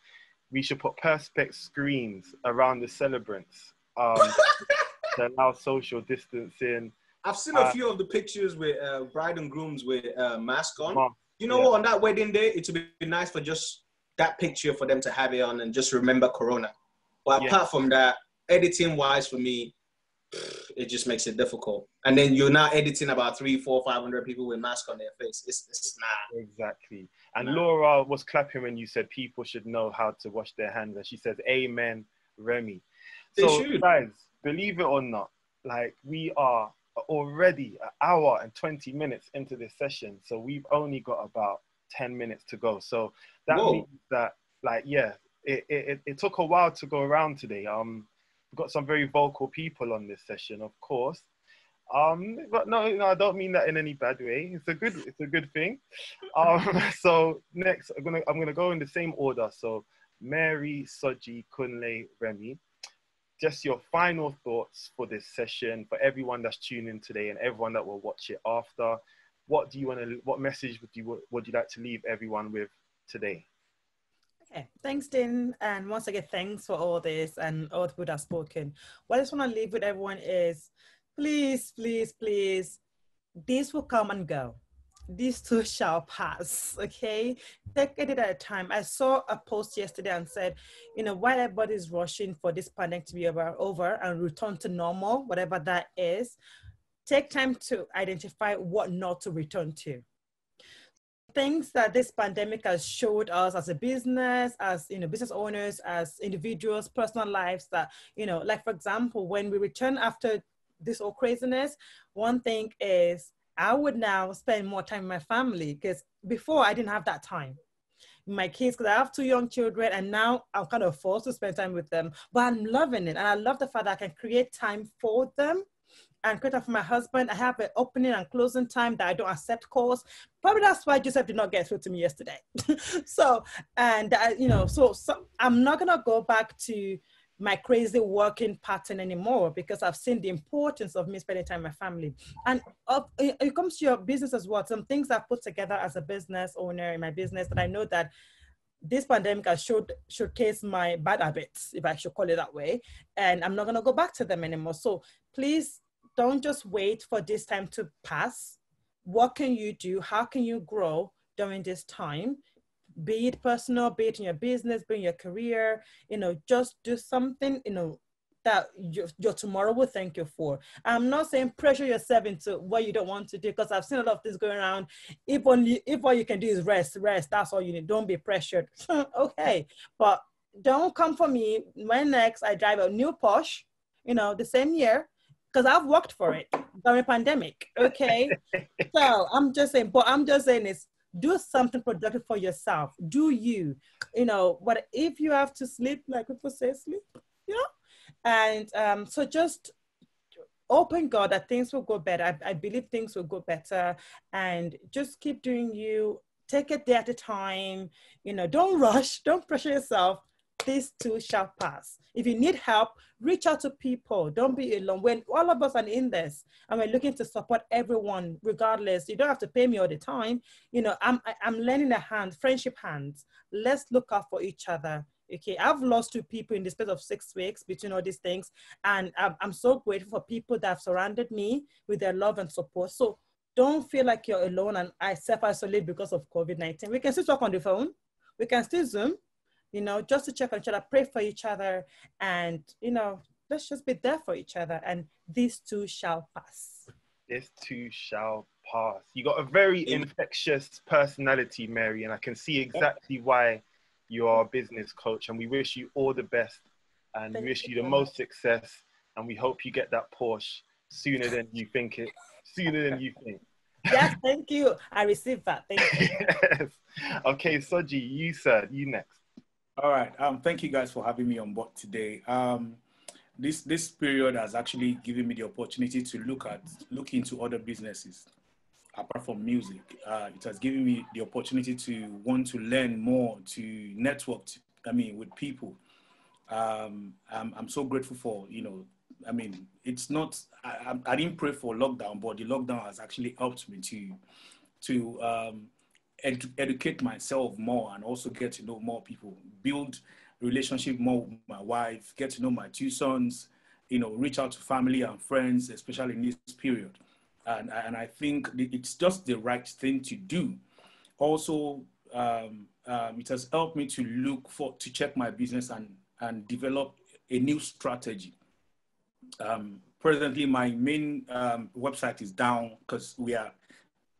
we should put perspex screens around the celebrants um, to allow social distancing. I've seen a few uh, of the pictures with uh, bride and grooms with uh, masks on. Mom, you know yeah. what, on that wedding day, it would be nice for just that picture for them to have it on and just remember Corona. But yeah. apart from that, editing-wise for me, it just makes it difficult. And then you're now editing about three, four, five hundred people with masks on their face. It's, it's not. Exactly. And nah. Laura was clapping when you said people should know how to wash their hands. And she says, amen, Remy. They so should. Guys, believe it or not, like we are already an hour and twenty minutes into this session, so we've only got about ten minutes to go. So that Whoa. means that, like, yeah, it, it it took a while to go around today. Um, we've got some very vocal people on this session, of course. Um, but no, no, I don't mean that in any bad way. It's a good, it's a good thing. Um, so next, I'm gonna I'm gonna go in the same order. So Mary, Soji, Kunle, Remy. Just your final thoughts for this session, for everyone that's tuning in today and everyone that will watch it after. What do you want to? What message would you would you like to leave everyone with today? Okay, thanks, Dean, and once again, thanks for all this and all the people that have spoken. What I just want to leave with everyone is, please, please, please, this will come and go. These two shall pass, okay? Take it at a time. I saw a post yesterday and said, you know, while everybody's rushing for this pandemic to be over, over and return to normal, whatever that is, take time to identify what not to return to. Things that this pandemic has showed us as a business, as, you know, business owners, as individuals, personal lives that, you know, like, for example, when we return after this whole craziness, one thing is, I would now spend more time with my family, because before I didn't have that time. My kids, because I have two young children, and now I'm kind of forced to spend time with them, but I'm loving it. And I love the fact that I can create time for them and create time for my husband. I have an opening and closing time that I don't accept calls. Probably that's why Joseph did not get through to me yesterday. so, and I, you know, so, so I'm not going to go back to my crazy working pattern anymore, because I've seen the importance of me spending time with my family. And up, it comes to your business as well. Some things I've put together as a business owner in my business that I know that this pandemic has showed, showcased my bad habits, if I should call it that way, and I'm not going to go back to them anymore. So please don't just wait for this time to pass. What can you do? How can you grow during this time? Be it personal, be it in your business, be in your career, you know, just do something, you know, that your, your tomorrow will thank you for. I'm not saying pressure yourself into what you don't want to do, because I've seen a lot of things going around. If only, if all you can do is rest, rest, that's all you need. Don't be pressured. Okay. But don't come for me. When next I drive a new Porsche, you know, the same year, because I've worked for it during a pandemic, okay? So I'm just saying, but I'm just saying is do something productive for yourself. Do you, you know, but if you have to sleep, like people say, sleep, you know? And um, so just open God that things will go better. I, I believe things will go better, and just keep doing you. Take a day at a time, you know, don't rush, don't pressure yourself. This too shall pass. If you need help, reach out to people. Don't be alone. When all of us are in this and we're looking to support everyone, regardless, you don't have to pay me all the time. You know, I'm, I'm lending a hand, friendship hands. Let's look out for each other. Okay, I've lost two people in the space of six weeks between all these things. And I'm, I'm so grateful for people that have surrounded me with their love and support. So don't feel like you're alone and I self-isolate because of COVID nineteen. We can still talk on the phone. We can still Zoom, you know, just to check on each other, pray for each other. And, you know, let's just be there for each other. And this too shall pass. This too shall pass. You got a very infectious personality, Mary, and I can see exactly why you are a business coach. And we wish you all the best, and Thank we wish you the most success. And we hope you get that Porsche sooner than you think it. Sooner than you think. Yes, thank you. I received that. Thank you. Yes. Okay, Soji, you sir, you next. All right. Um, thank you guys for having me on board today. Um, this this period has actually given me the opportunity to look at look into other businesses apart from music. Uh, it has given me the opportunity to want to learn more, to network. To, I mean, with people. Um, I'm I'm so grateful for you know. I mean, it's not, I, I didn't pray for lockdown, but the lockdown has actually helped me to to um, edu educate myself more and also get to know more people, build relationship more with my wife, get to know my two sons, you know, reach out to family and friends, especially in this period. And, and I think it's just the right thing to do. Also, um, um, it has helped me to look for, to check my business and, and develop a new strategy. Um, presently, my main um, website is down because we are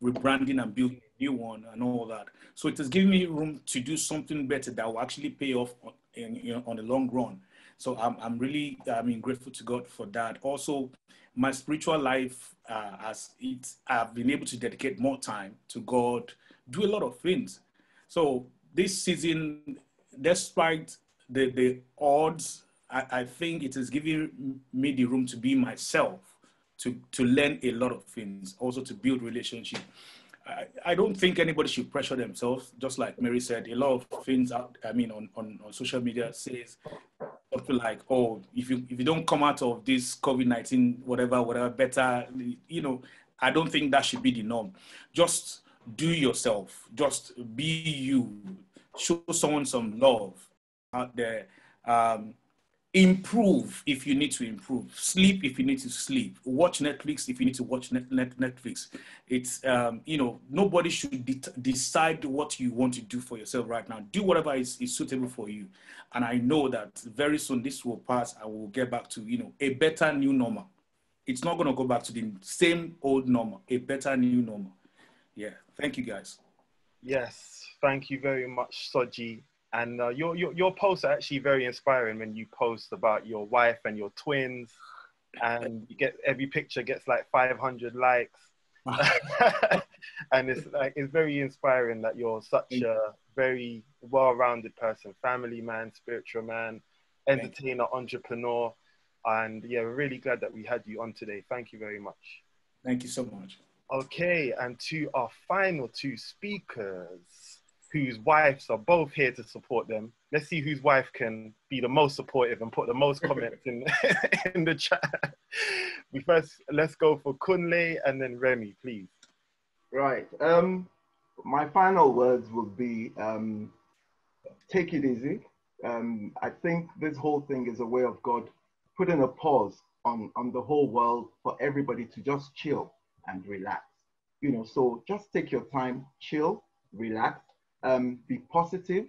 rebranding and building a new one and all that. So it has given me room to do something better that will actually pay off on, in, you know, on the long run. So I'm, I'm really, I mean, grateful to God for that. Also, my spiritual life, uh, as it, I've been able to dedicate more time to God, do a lot of things. So this season, despite the, the odds, I think it has given me the room to be myself, to, to learn a lot of things, also to build relationships. I, I don't think anybody should pressure themselves. Just like Mary said, a lot of things out, I mean, on, on, on social media says something like, oh, if you, if you don't come out of this COVID nineteen, whatever, whatever, better, you know, I don't think that should be the norm. Just do yourself, just be you, show someone some love out there. Um, Improve if you need to improve. Sleep if you need to sleep. Watch Netflix if you need to watch net, net, Netflix. It's, um, you know, nobody should de decide what you want to do for yourself right now. Do whatever is, is suitable for you. And I know that very soon this will pass and we'll get back to, you know, a better new normal. It's not going to go back to the same old normal, a better new normal. Yeah. Thank you, guys. Yes. Thank you very much, Soji. And uh, your, your, your posts are actually very inspiring when you post about your wife and your twins, and you get, every picture gets like five hundred likes. And it's, like, it's very inspiring that you're such a very well-rounded person, family man, spiritual man, entertainer, entrepreneur. And yeah, we're really glad that we had you on today. Thank you very much. Thank you so much. Okay, and to our final two speakers, whose wives are both here to support them. Let's see whose wife can be the most supportive and put the most comments in, in the chat. We first, let's go for Kunle and then Remy, please. Right, um, my final words would be, um, take it easy. Um, I think this whole thing is a way of God putting a pause on, on the whole world for everybody to just chill and relax. You know, so just take your time, chill, relax, Um, be positive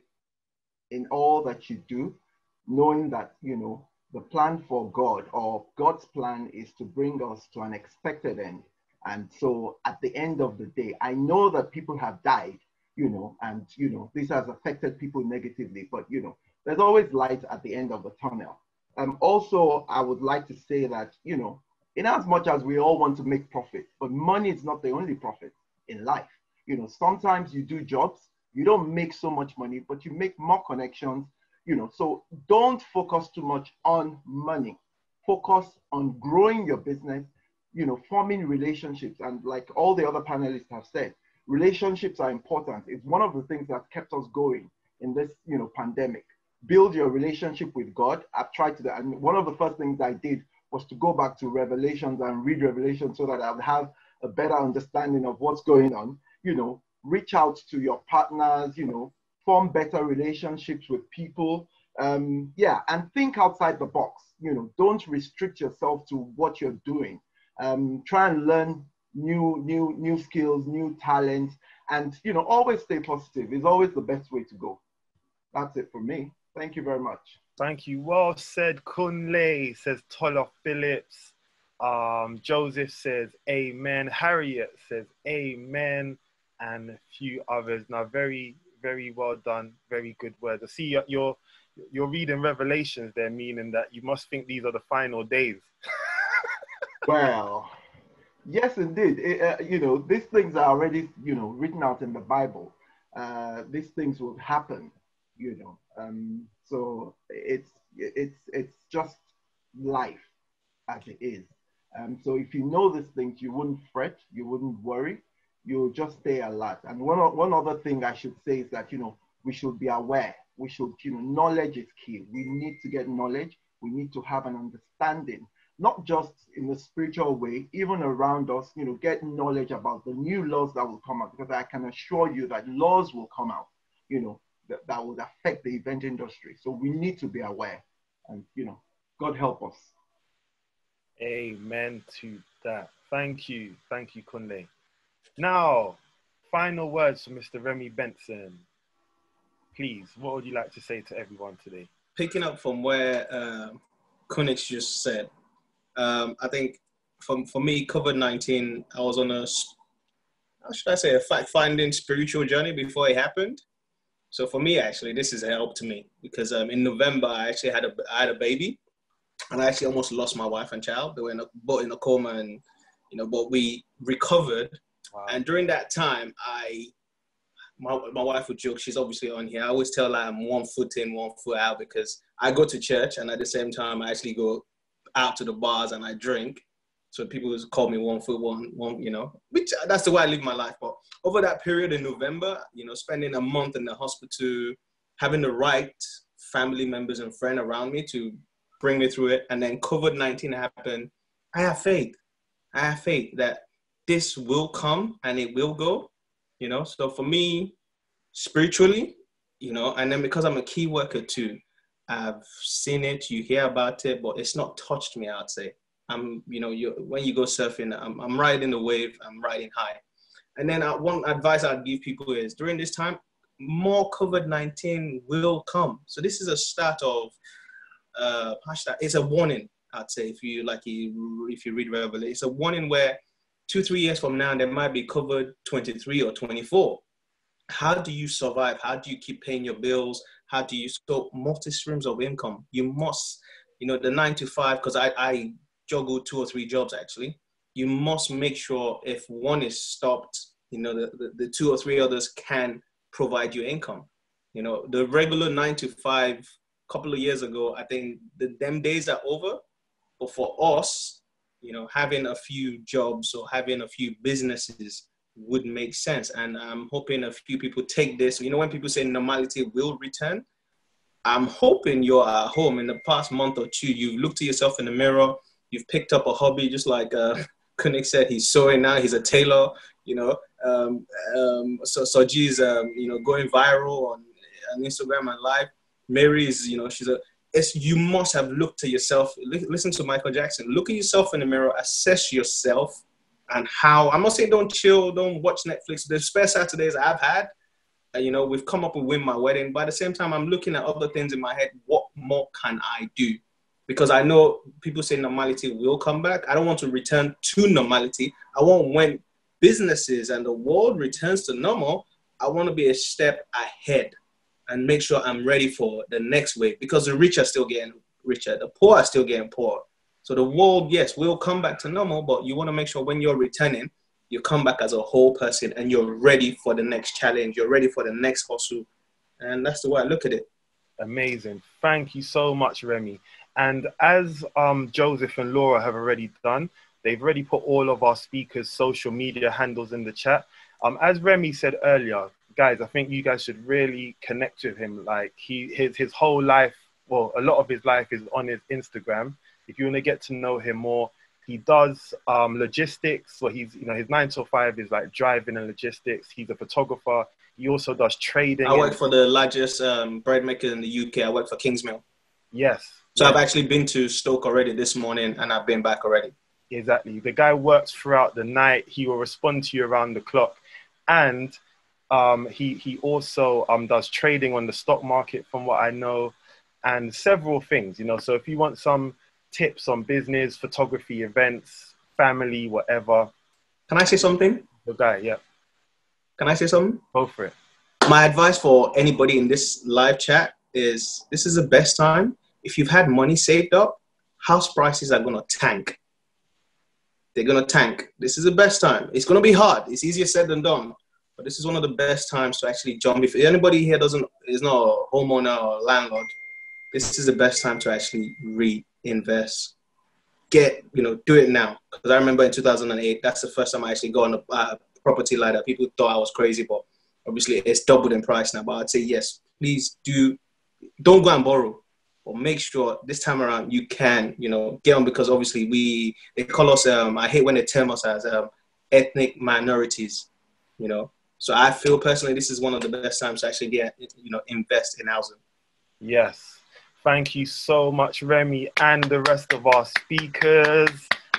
in all that you do, knowing that, you know, the plan for God or God's plan is to bring us to an expected end. And so at the end of the day, I know that people have died, you know, and, you know, this has affected people negatively, but, you know, there's always light at the end of the tunnel. Um, also, I would like to say that, you know, in as much as we all want to make profit, but money is not the only profit in life. You know, sometimes you do jobs, you don't make so much money, but you make more connections, you know, so don't focus too much on money. Focus on growing your business, you know, forming relationships. And like all the other panelists have said, relationships are important. It's one of the things that kept us going in this, you know, pandemic. Build your relationship with God. I've tried to do that. And one of the first things I did was to go back to Revelations and read Revelations so that I would have a better understanding of what's going on. You know, reach out to your partners, you know, form better relationships with people. Um, yeah, and think outside the box. You know, don't restrict yourself to what you're doing. Um, try and learn new, new, new skills, new talents, and, you know, always stay positive. It's always the best way to go. That's it for me. Thank you very much. Thank you. Well said, Kunle, says Tola Phillips. Um, Joseph says, amen. Harriet says, amen. And a few others. Now, very, very well done. Very good words. I see you're, you're reading Revelations there, meaning that you must think these are the final days. Well, yes, indeed. It, uh, you know, these things are already, you know, written out in the Bible. Uh, these things will happen, you know. Um, so it's, it's, it's just life as it is. Um, so if you know these things, you wouldn't fret, you wouldn't worry, you'll just stay alert. And one, one other thing I should say is that, you know, we should be aware. We should, you know, knowledge is key. We need to get knowledge. We need to have an understanding, not just in the spiritual way, even around us, you know, get knowledge about the new laws that will come out, because I can assure you that laws will come out, you know, that, that would affect the event industry. So we need to be aware and, you know, God help us. Amen to that. Thank you. Thank you, Kunle. Now, final words from Mister Remy Benson. Please, what would you like to say to everyone today? Picking up from where uh, Kunniks just said, um, I think from, for me, COVID nineteen, I was on a, how should I say, a fact-finding spiritual journey before it happened. So for me, actually, this is a help to me, because um, in November, I actually had a, I had a baby, and I actually almost lost my wife and child. They were in a, both in a coma, and, you know, but we recovered. Wow. And during that time, I... My, my wife would joke, she's obviously on here. I always tell her I'm one foot in, one foot out, because I go to church and at the same time I actually go out to the bars and I drink. So people would call me one foot, one, one, you know, which that's the way I live my life. But over that period in November, you know, spending a month in the hospital, having the right family members and friends around me to bring me through it. And then COVID nineteen happened. I have faith. I have faith that this will come and it will go. You know, so for me, spiritually, you know, and then because I'm a key worker too, I've seen it, you hear about it, but it's not touched me, I'd say. I'm, you know, you when you go surfing, I'm, I'm riding the wave, I'm riding high. And then I, one advice I'd give people is during this time, more COVID nineteen will come. So this is a start of, uh, hashtag, it's a warning, I'd say, if you like, if you read Revelation, it's a warning where two, three years from now, there might be COVID twenty-three or twenty-four. How do you survive? How do you keep paying your bills? How do you stop multi streams of income? You must, you know, the nine to five, because I, I juggle two or three jobs, actually. You must make sure if one is stopped, you know, the, the, the two or three others can provide you income. You know, the regular nine to five, a couple of years ago, I think the them days are over. But for us, you know, having a few jobs or having a few businesses would make sense. And I'm hoping a few people take this. You know, when people say normality will return, I'm hoping you're at home in the past month or two, you've looked at yourself in the mirror, you've picked up a hobby, just like uh, Kunnik said, he's sewing now, he's a tailor, you know. Um, um, so Soji's, um, you know, going viral on, on Instagram and live. Mary's, you know, she's a... It's, you must have looked at yourself. Listen to Michael Jackson. Look at yourself in the mirror. Assess yourself and how. I'm not saying don't chill, don't watch Netflix. The spare Saturdays I've had, uh, you know, we've come up with Win My Wedding. But at the same time, I'm looking at other things in my head. What more can I do? Because I know people say normality will come back. I don't want to return to normality. I want when businesses and the world returns to normal, I want to be a step ahead and make sure I'm ready for the next wave, because the rich are still getting richer. The poor are still getting poor. So the world, yes, will come back to normal, but you want to make sure when you're returning, you come back as a whole person and you're ready for the next challenge. You're ready for the next hustle. And that's the way I look at it. Amazing. Thank you so much, Remy. And as um, Joseph and Laura have already done, they've already put all of our speakers' social media handles in the chat. Um, as Remy said earlier, guys, I think you guys should really connect with him. Like he, his, his whole life, well, a lot of his life is on his Instagram. If you want to get to know him more, he does um, logistics. So he's, you know, his nine to five is like driving and logistics. He's a photographer. He also does trading. I work for the largest um, bread maker in the U K. I work for Kingsmill. Yes. So yes. I've actually been to Stoke already this morning and I've been back already. Exactly. The guy works throughout the night. He will respond to you around the clock. And um, he, he also um, does trading on the stock market from what I know and several things, you know. So if you want some tips on business, photography, events, family, whatever. Can I say something? The guy, yeah. Can I say something? Go for it. My advice for anybody in this live chat is this is the best time. If you've had money saved up, house prices are going to tank. They're going to tank. This is the best time. It's going to be hard. It's easier said than done. But this is one of the best times to actually jump. If anybody here doesn't, is not a homeowner or a landlord, this is the best time to actually reinvest. Get, you know, do it now. Because I remember in two thousand eight, that's the first time I actually got on a uh, property ladder. People thought I was crazy, but obviously it's doubled in price now. But I'd say, yes, please do. Don't go and borrow. Or make sure this time around you can, you know, get on, because obviously we, they call us, um, I hate when they term us as um, ethnic minorities, you know. So I feel personally this is one of the best times to actually get, you know, invest in housing. Yes. Thank you so much, Remy, and the rest of our speakers.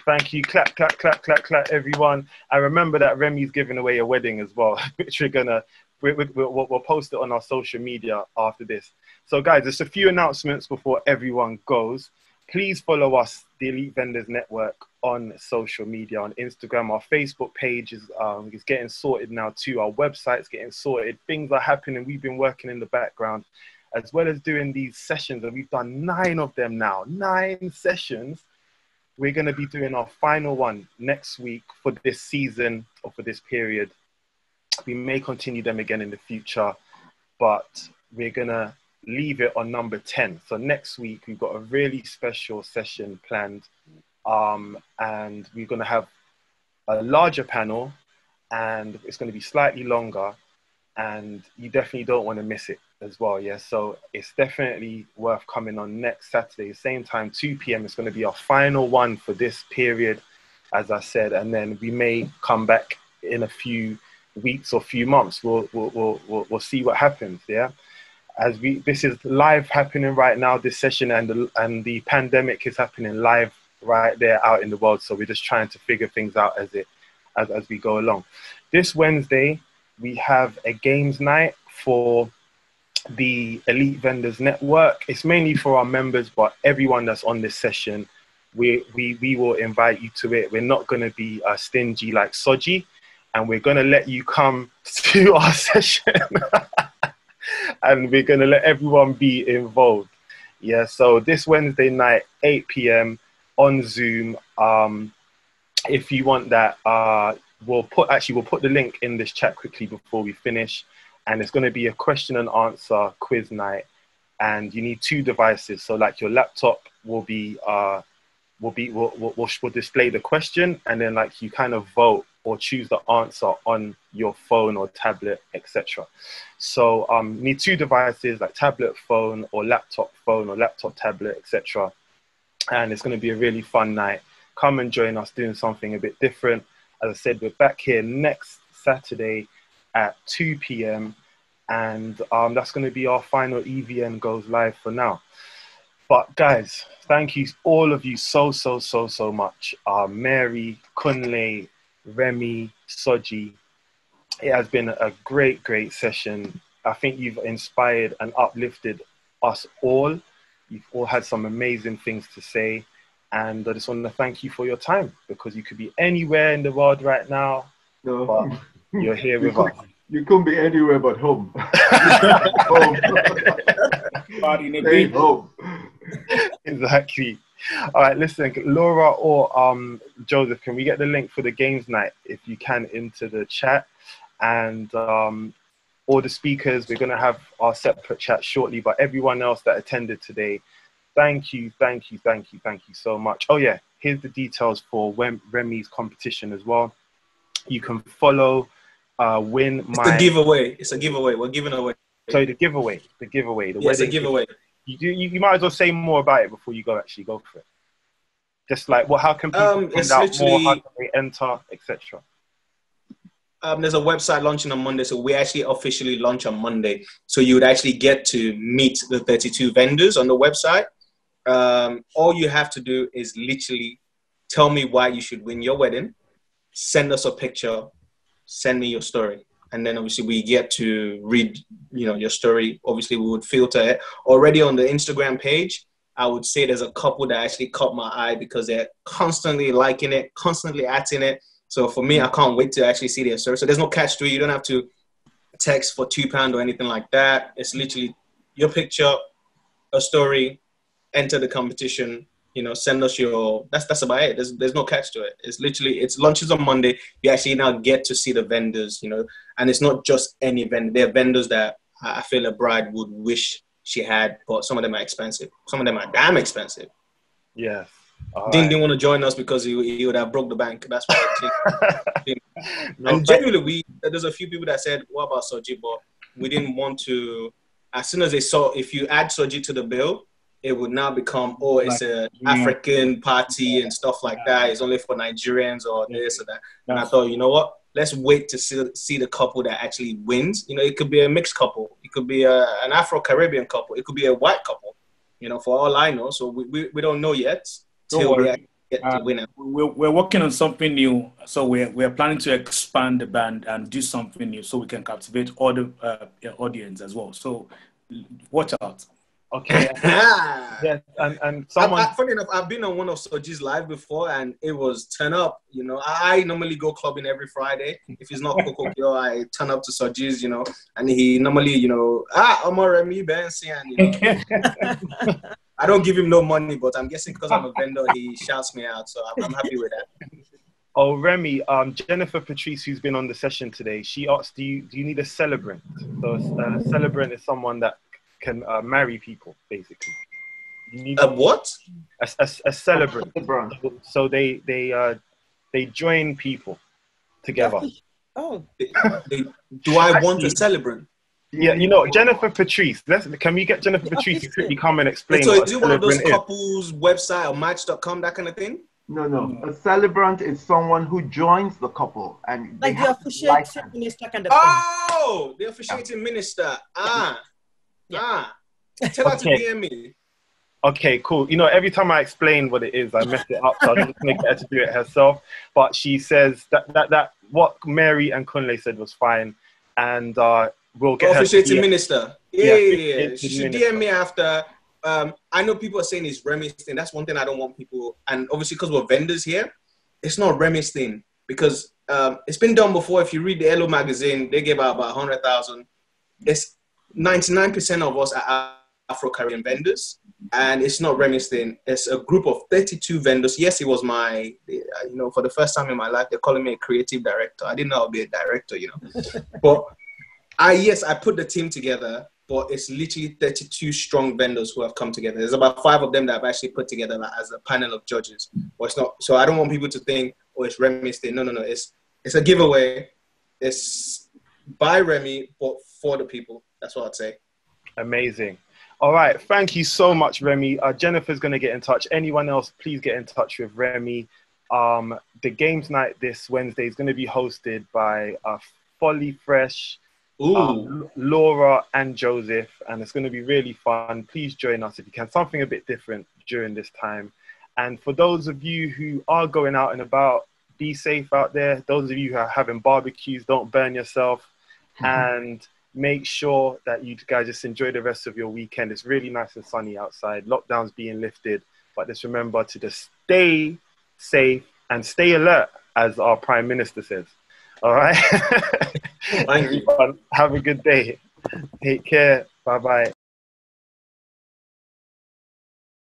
Thank you. Clap, clap, clap, clap, clap, everyone. I remember that Remy's giving away a wedding as well, which we're going to, we'll, we'll, we'll post it on our social media after this. So guys, there's a few announcements before everyone goes. Please follow us, the Elite Vendors Network, on social media, on Instagram. Our Facebook page is, um, is getting sorted now too. Our website's getting sorted. Things are happening. We've been working in the background, as well as doing these sessions. And we've done nine of them now, nine sessions. We're going to be doing our final one next week for this season or for this period. We may continue them again in the future, but we're going to leave it on number ten. So next week we've got a really special session planned, um and we're going to have a larger panel, and it's going to be slightly longer, and you definitely don't want to miss it as well. Yeah, so it's definitely worth coming on next Saturday, same time, two p m It's going to be our final one for this period, as I said, and then we may come back in a few weeks or few months. We'll we'll we'll, we'll see what happens. Yeah. As we, this is live happening right now, this session, and the, and the pandemic is happening live right there out in the world. So we're just trying to figure things out as it, as, as we go along. This Wednesday, we have a games night for the Elite Vendors Network. It's mainly for our members, but everyone that's on this session, we, we, we will invite you to it. We're not going to be uh, stingy like Soji, and we're going to let you come to our session. And we're going to let everyone be involved. Yeah, so this Wednesday night, eight p m on Zoom. Um, if you want that, uh, we'll put, actually, we'll put the link in this chat quickly before we finish. And it's going to be a question and answer quiz night. And you need two devices. So like your laptop will be, uh, will, be will, will, will, will display the question. And then like you kind of vote or choose the answer on your phone or tablet, et cetera. So um, need two devices like tablet, phone, or laptop phone, or laptop, tablet, et cetera. And it's gonna be a really fun night. Come and join us doing something a bit different. As I said, we're back here next Saturday at two p m And um, that's gonna be our final E V N Goes Live for now. But guys, thank you, all of you, so, so, so, so much. Uh, Mary, Kunle, Remy, Soji, it has been a great, great session. I think you've inspired and uplifted us all. You've all had some amazing things to say. And I just want to thank you for your time, because you could be anywhere in the world right now, no. But you're here you with us. You couldn't be anywhere but home. Home. Party in the beach. Home. Exactly. All right, listen, Laura or um, Joseph, can we get the link for the games night, if you can, into the chat? And um, all the speakers, we're going to have our separate chat shortly, but everyone else that attended today, thank you, thank you, thank you, thank you so much. Oh yeah, here's the details for Remy's competition as well. You can follow uh, Win My... It's a giveaway. It's a giveaway. We're giving away. So the giveaway, the giveaway, the yeah, wedding. It's a giveaway. You, do, you, you might as well say more about it before you go actually go for it. Just like, well, how can people um, find out more, how can they enter, et cetera? Um, there's a website launching on Monday, so we actually officially launch on Monday. So you would actually get to meet the thirty-two vendors on the website. Um, all you have to do is literally tell me why you should win your wedding, send us a picture, send me your story. And then obviously we get to read, you know, your story. Obviously we would filter it. Already on the Instagram page, I would say there's a couple that actually caught my eye because they're constantly liking it, constantly adding it. So for me, I can't wait to actually see their story. So there's no catch to it. You don't have to text for two pound or anything like that. It's literally your picture, a story, enter the competition, you know, send us your, that's, that's about it. There's, there's no catch to it. It's literally, it's launches on Monday. You actually now get to see the vendors, you know, and it's not just any vendor. They're vendors that I feel a bride would wish she had, but some of them are expensive. Some of them are damn expensive. Yeah. All Dean right. didn't want to join us because he, he would have broke the bank. That's why. No, and genuinely, we, there's a few people that said, what about Soji? But we didn't want to, as soon as they saw, if you add Soji to the bill, it would now become, oh, it's like, an yeah. African party yeah. and stuff like yeah. that. It's only for Nigerians or yeah. this or that. And That's I thought, you know what? Let's wait to see, see the couple that actually wins. You know, it could be a mixed couple. It could be a, an Afro-Caribbean couple. It could be a white couple, you know, for all I know. So we, we, we don't know yet. Till we get the winner. Uh, we're, we're working on something new. So we're, we're planning to expand the band and do something new so we can captivate all the uh, audience as well. So watch out. Okay. Yes, and, and someone. I, I, funny enough, I've been on one of Soji's live before, and it was turn up. You know, I normally go clubbing every Friday. If it's not Coco Girl, I turn up to Soji's. You know, and he normally, you know, ah, I'm a Remy Benson. You know, I don't give him no money, but I'm guessing because I'm a vendor, he shouts me out. So I'm, I'm happy with that. Oh, Remy, um, Jennifer Patrice, who's been on the session today, she asked, "Do you do you need a celebrant?" So a celebrant is someone that can uh, marry people, basically. You need a what? A, a, a celebrant. So, so they they uh, they join people together. Oh. They, they, do I Actually, want a celebrant? Yeah, you know, Jennifer Patrice. Let's, can we get Jennifer yeah, Patrice to quickly come and explain? So, do one of those couples is. website or match dot com, that kind of thing? No, no. A celebrant is someone who joins the couple and like the officiating minister kind of thing. Oh, the officiating yeah. minister. Ah. Yeah. Ah, tell her okay. to D M me. Okay, cool. You know, every time I explain what it is, I mess it up, so I'm just going to get her to do it herself. But she says that, that, that what Mary and Kunle said was fine, and uh, we'll get officiating her to minister. Yeah, yeah, yeah. yeah. She should minister. D M me after. Um, I know people are saying it's Remy's thing. That's one thing I don't want people, and obviously because we're vendors here, it's not Remy's thing, because um, it's been done before. If you read the Hello magazine, they gave out about one hundred thousand. It's ninety-nine percent of us are Afro-Caribbean vendors, and it's not Remy's thing. It's a group of thirty-two vendors. Yes, it was my, you know, for the first time in my life, they're calling me a creative director. I didn't know I'd be a director, you know. But I, yes, I put the team together, but it's literally thirty-two strong vendors who have come together. There's about five of them that I've actually put together like, as a panel of judges. But it's not, so I don't want people to think, oh, it's Remy's thing. No, no, no. It's, it's a giveaway. It's by Remy, but for the people. That's what I'd say. Amazing. All right. Thank you so much, Remy. Uh, Jennifer's going to get in touch. Anyone else, please get in touch with Remy. Um, the games night this Wednesday is going to be hosted by uh, Folly Fresh, um, Laura and Joseph, and it's going to be really fun. Please join us if you can. Something a bit different during this time. And for those of you who are going out and about, be safe out there. Those of you who are having barbecues, don't burn yourself. Mm-hmm. And make sure that you guys just enjoy the rest of your weekend. It's really nice and sunny outside. Lockdown's being lifted. But just remember to just stay safe and stay alert, as our Prime Minister says. All right? Thank you. Have a good day. Take care. Bye-bye.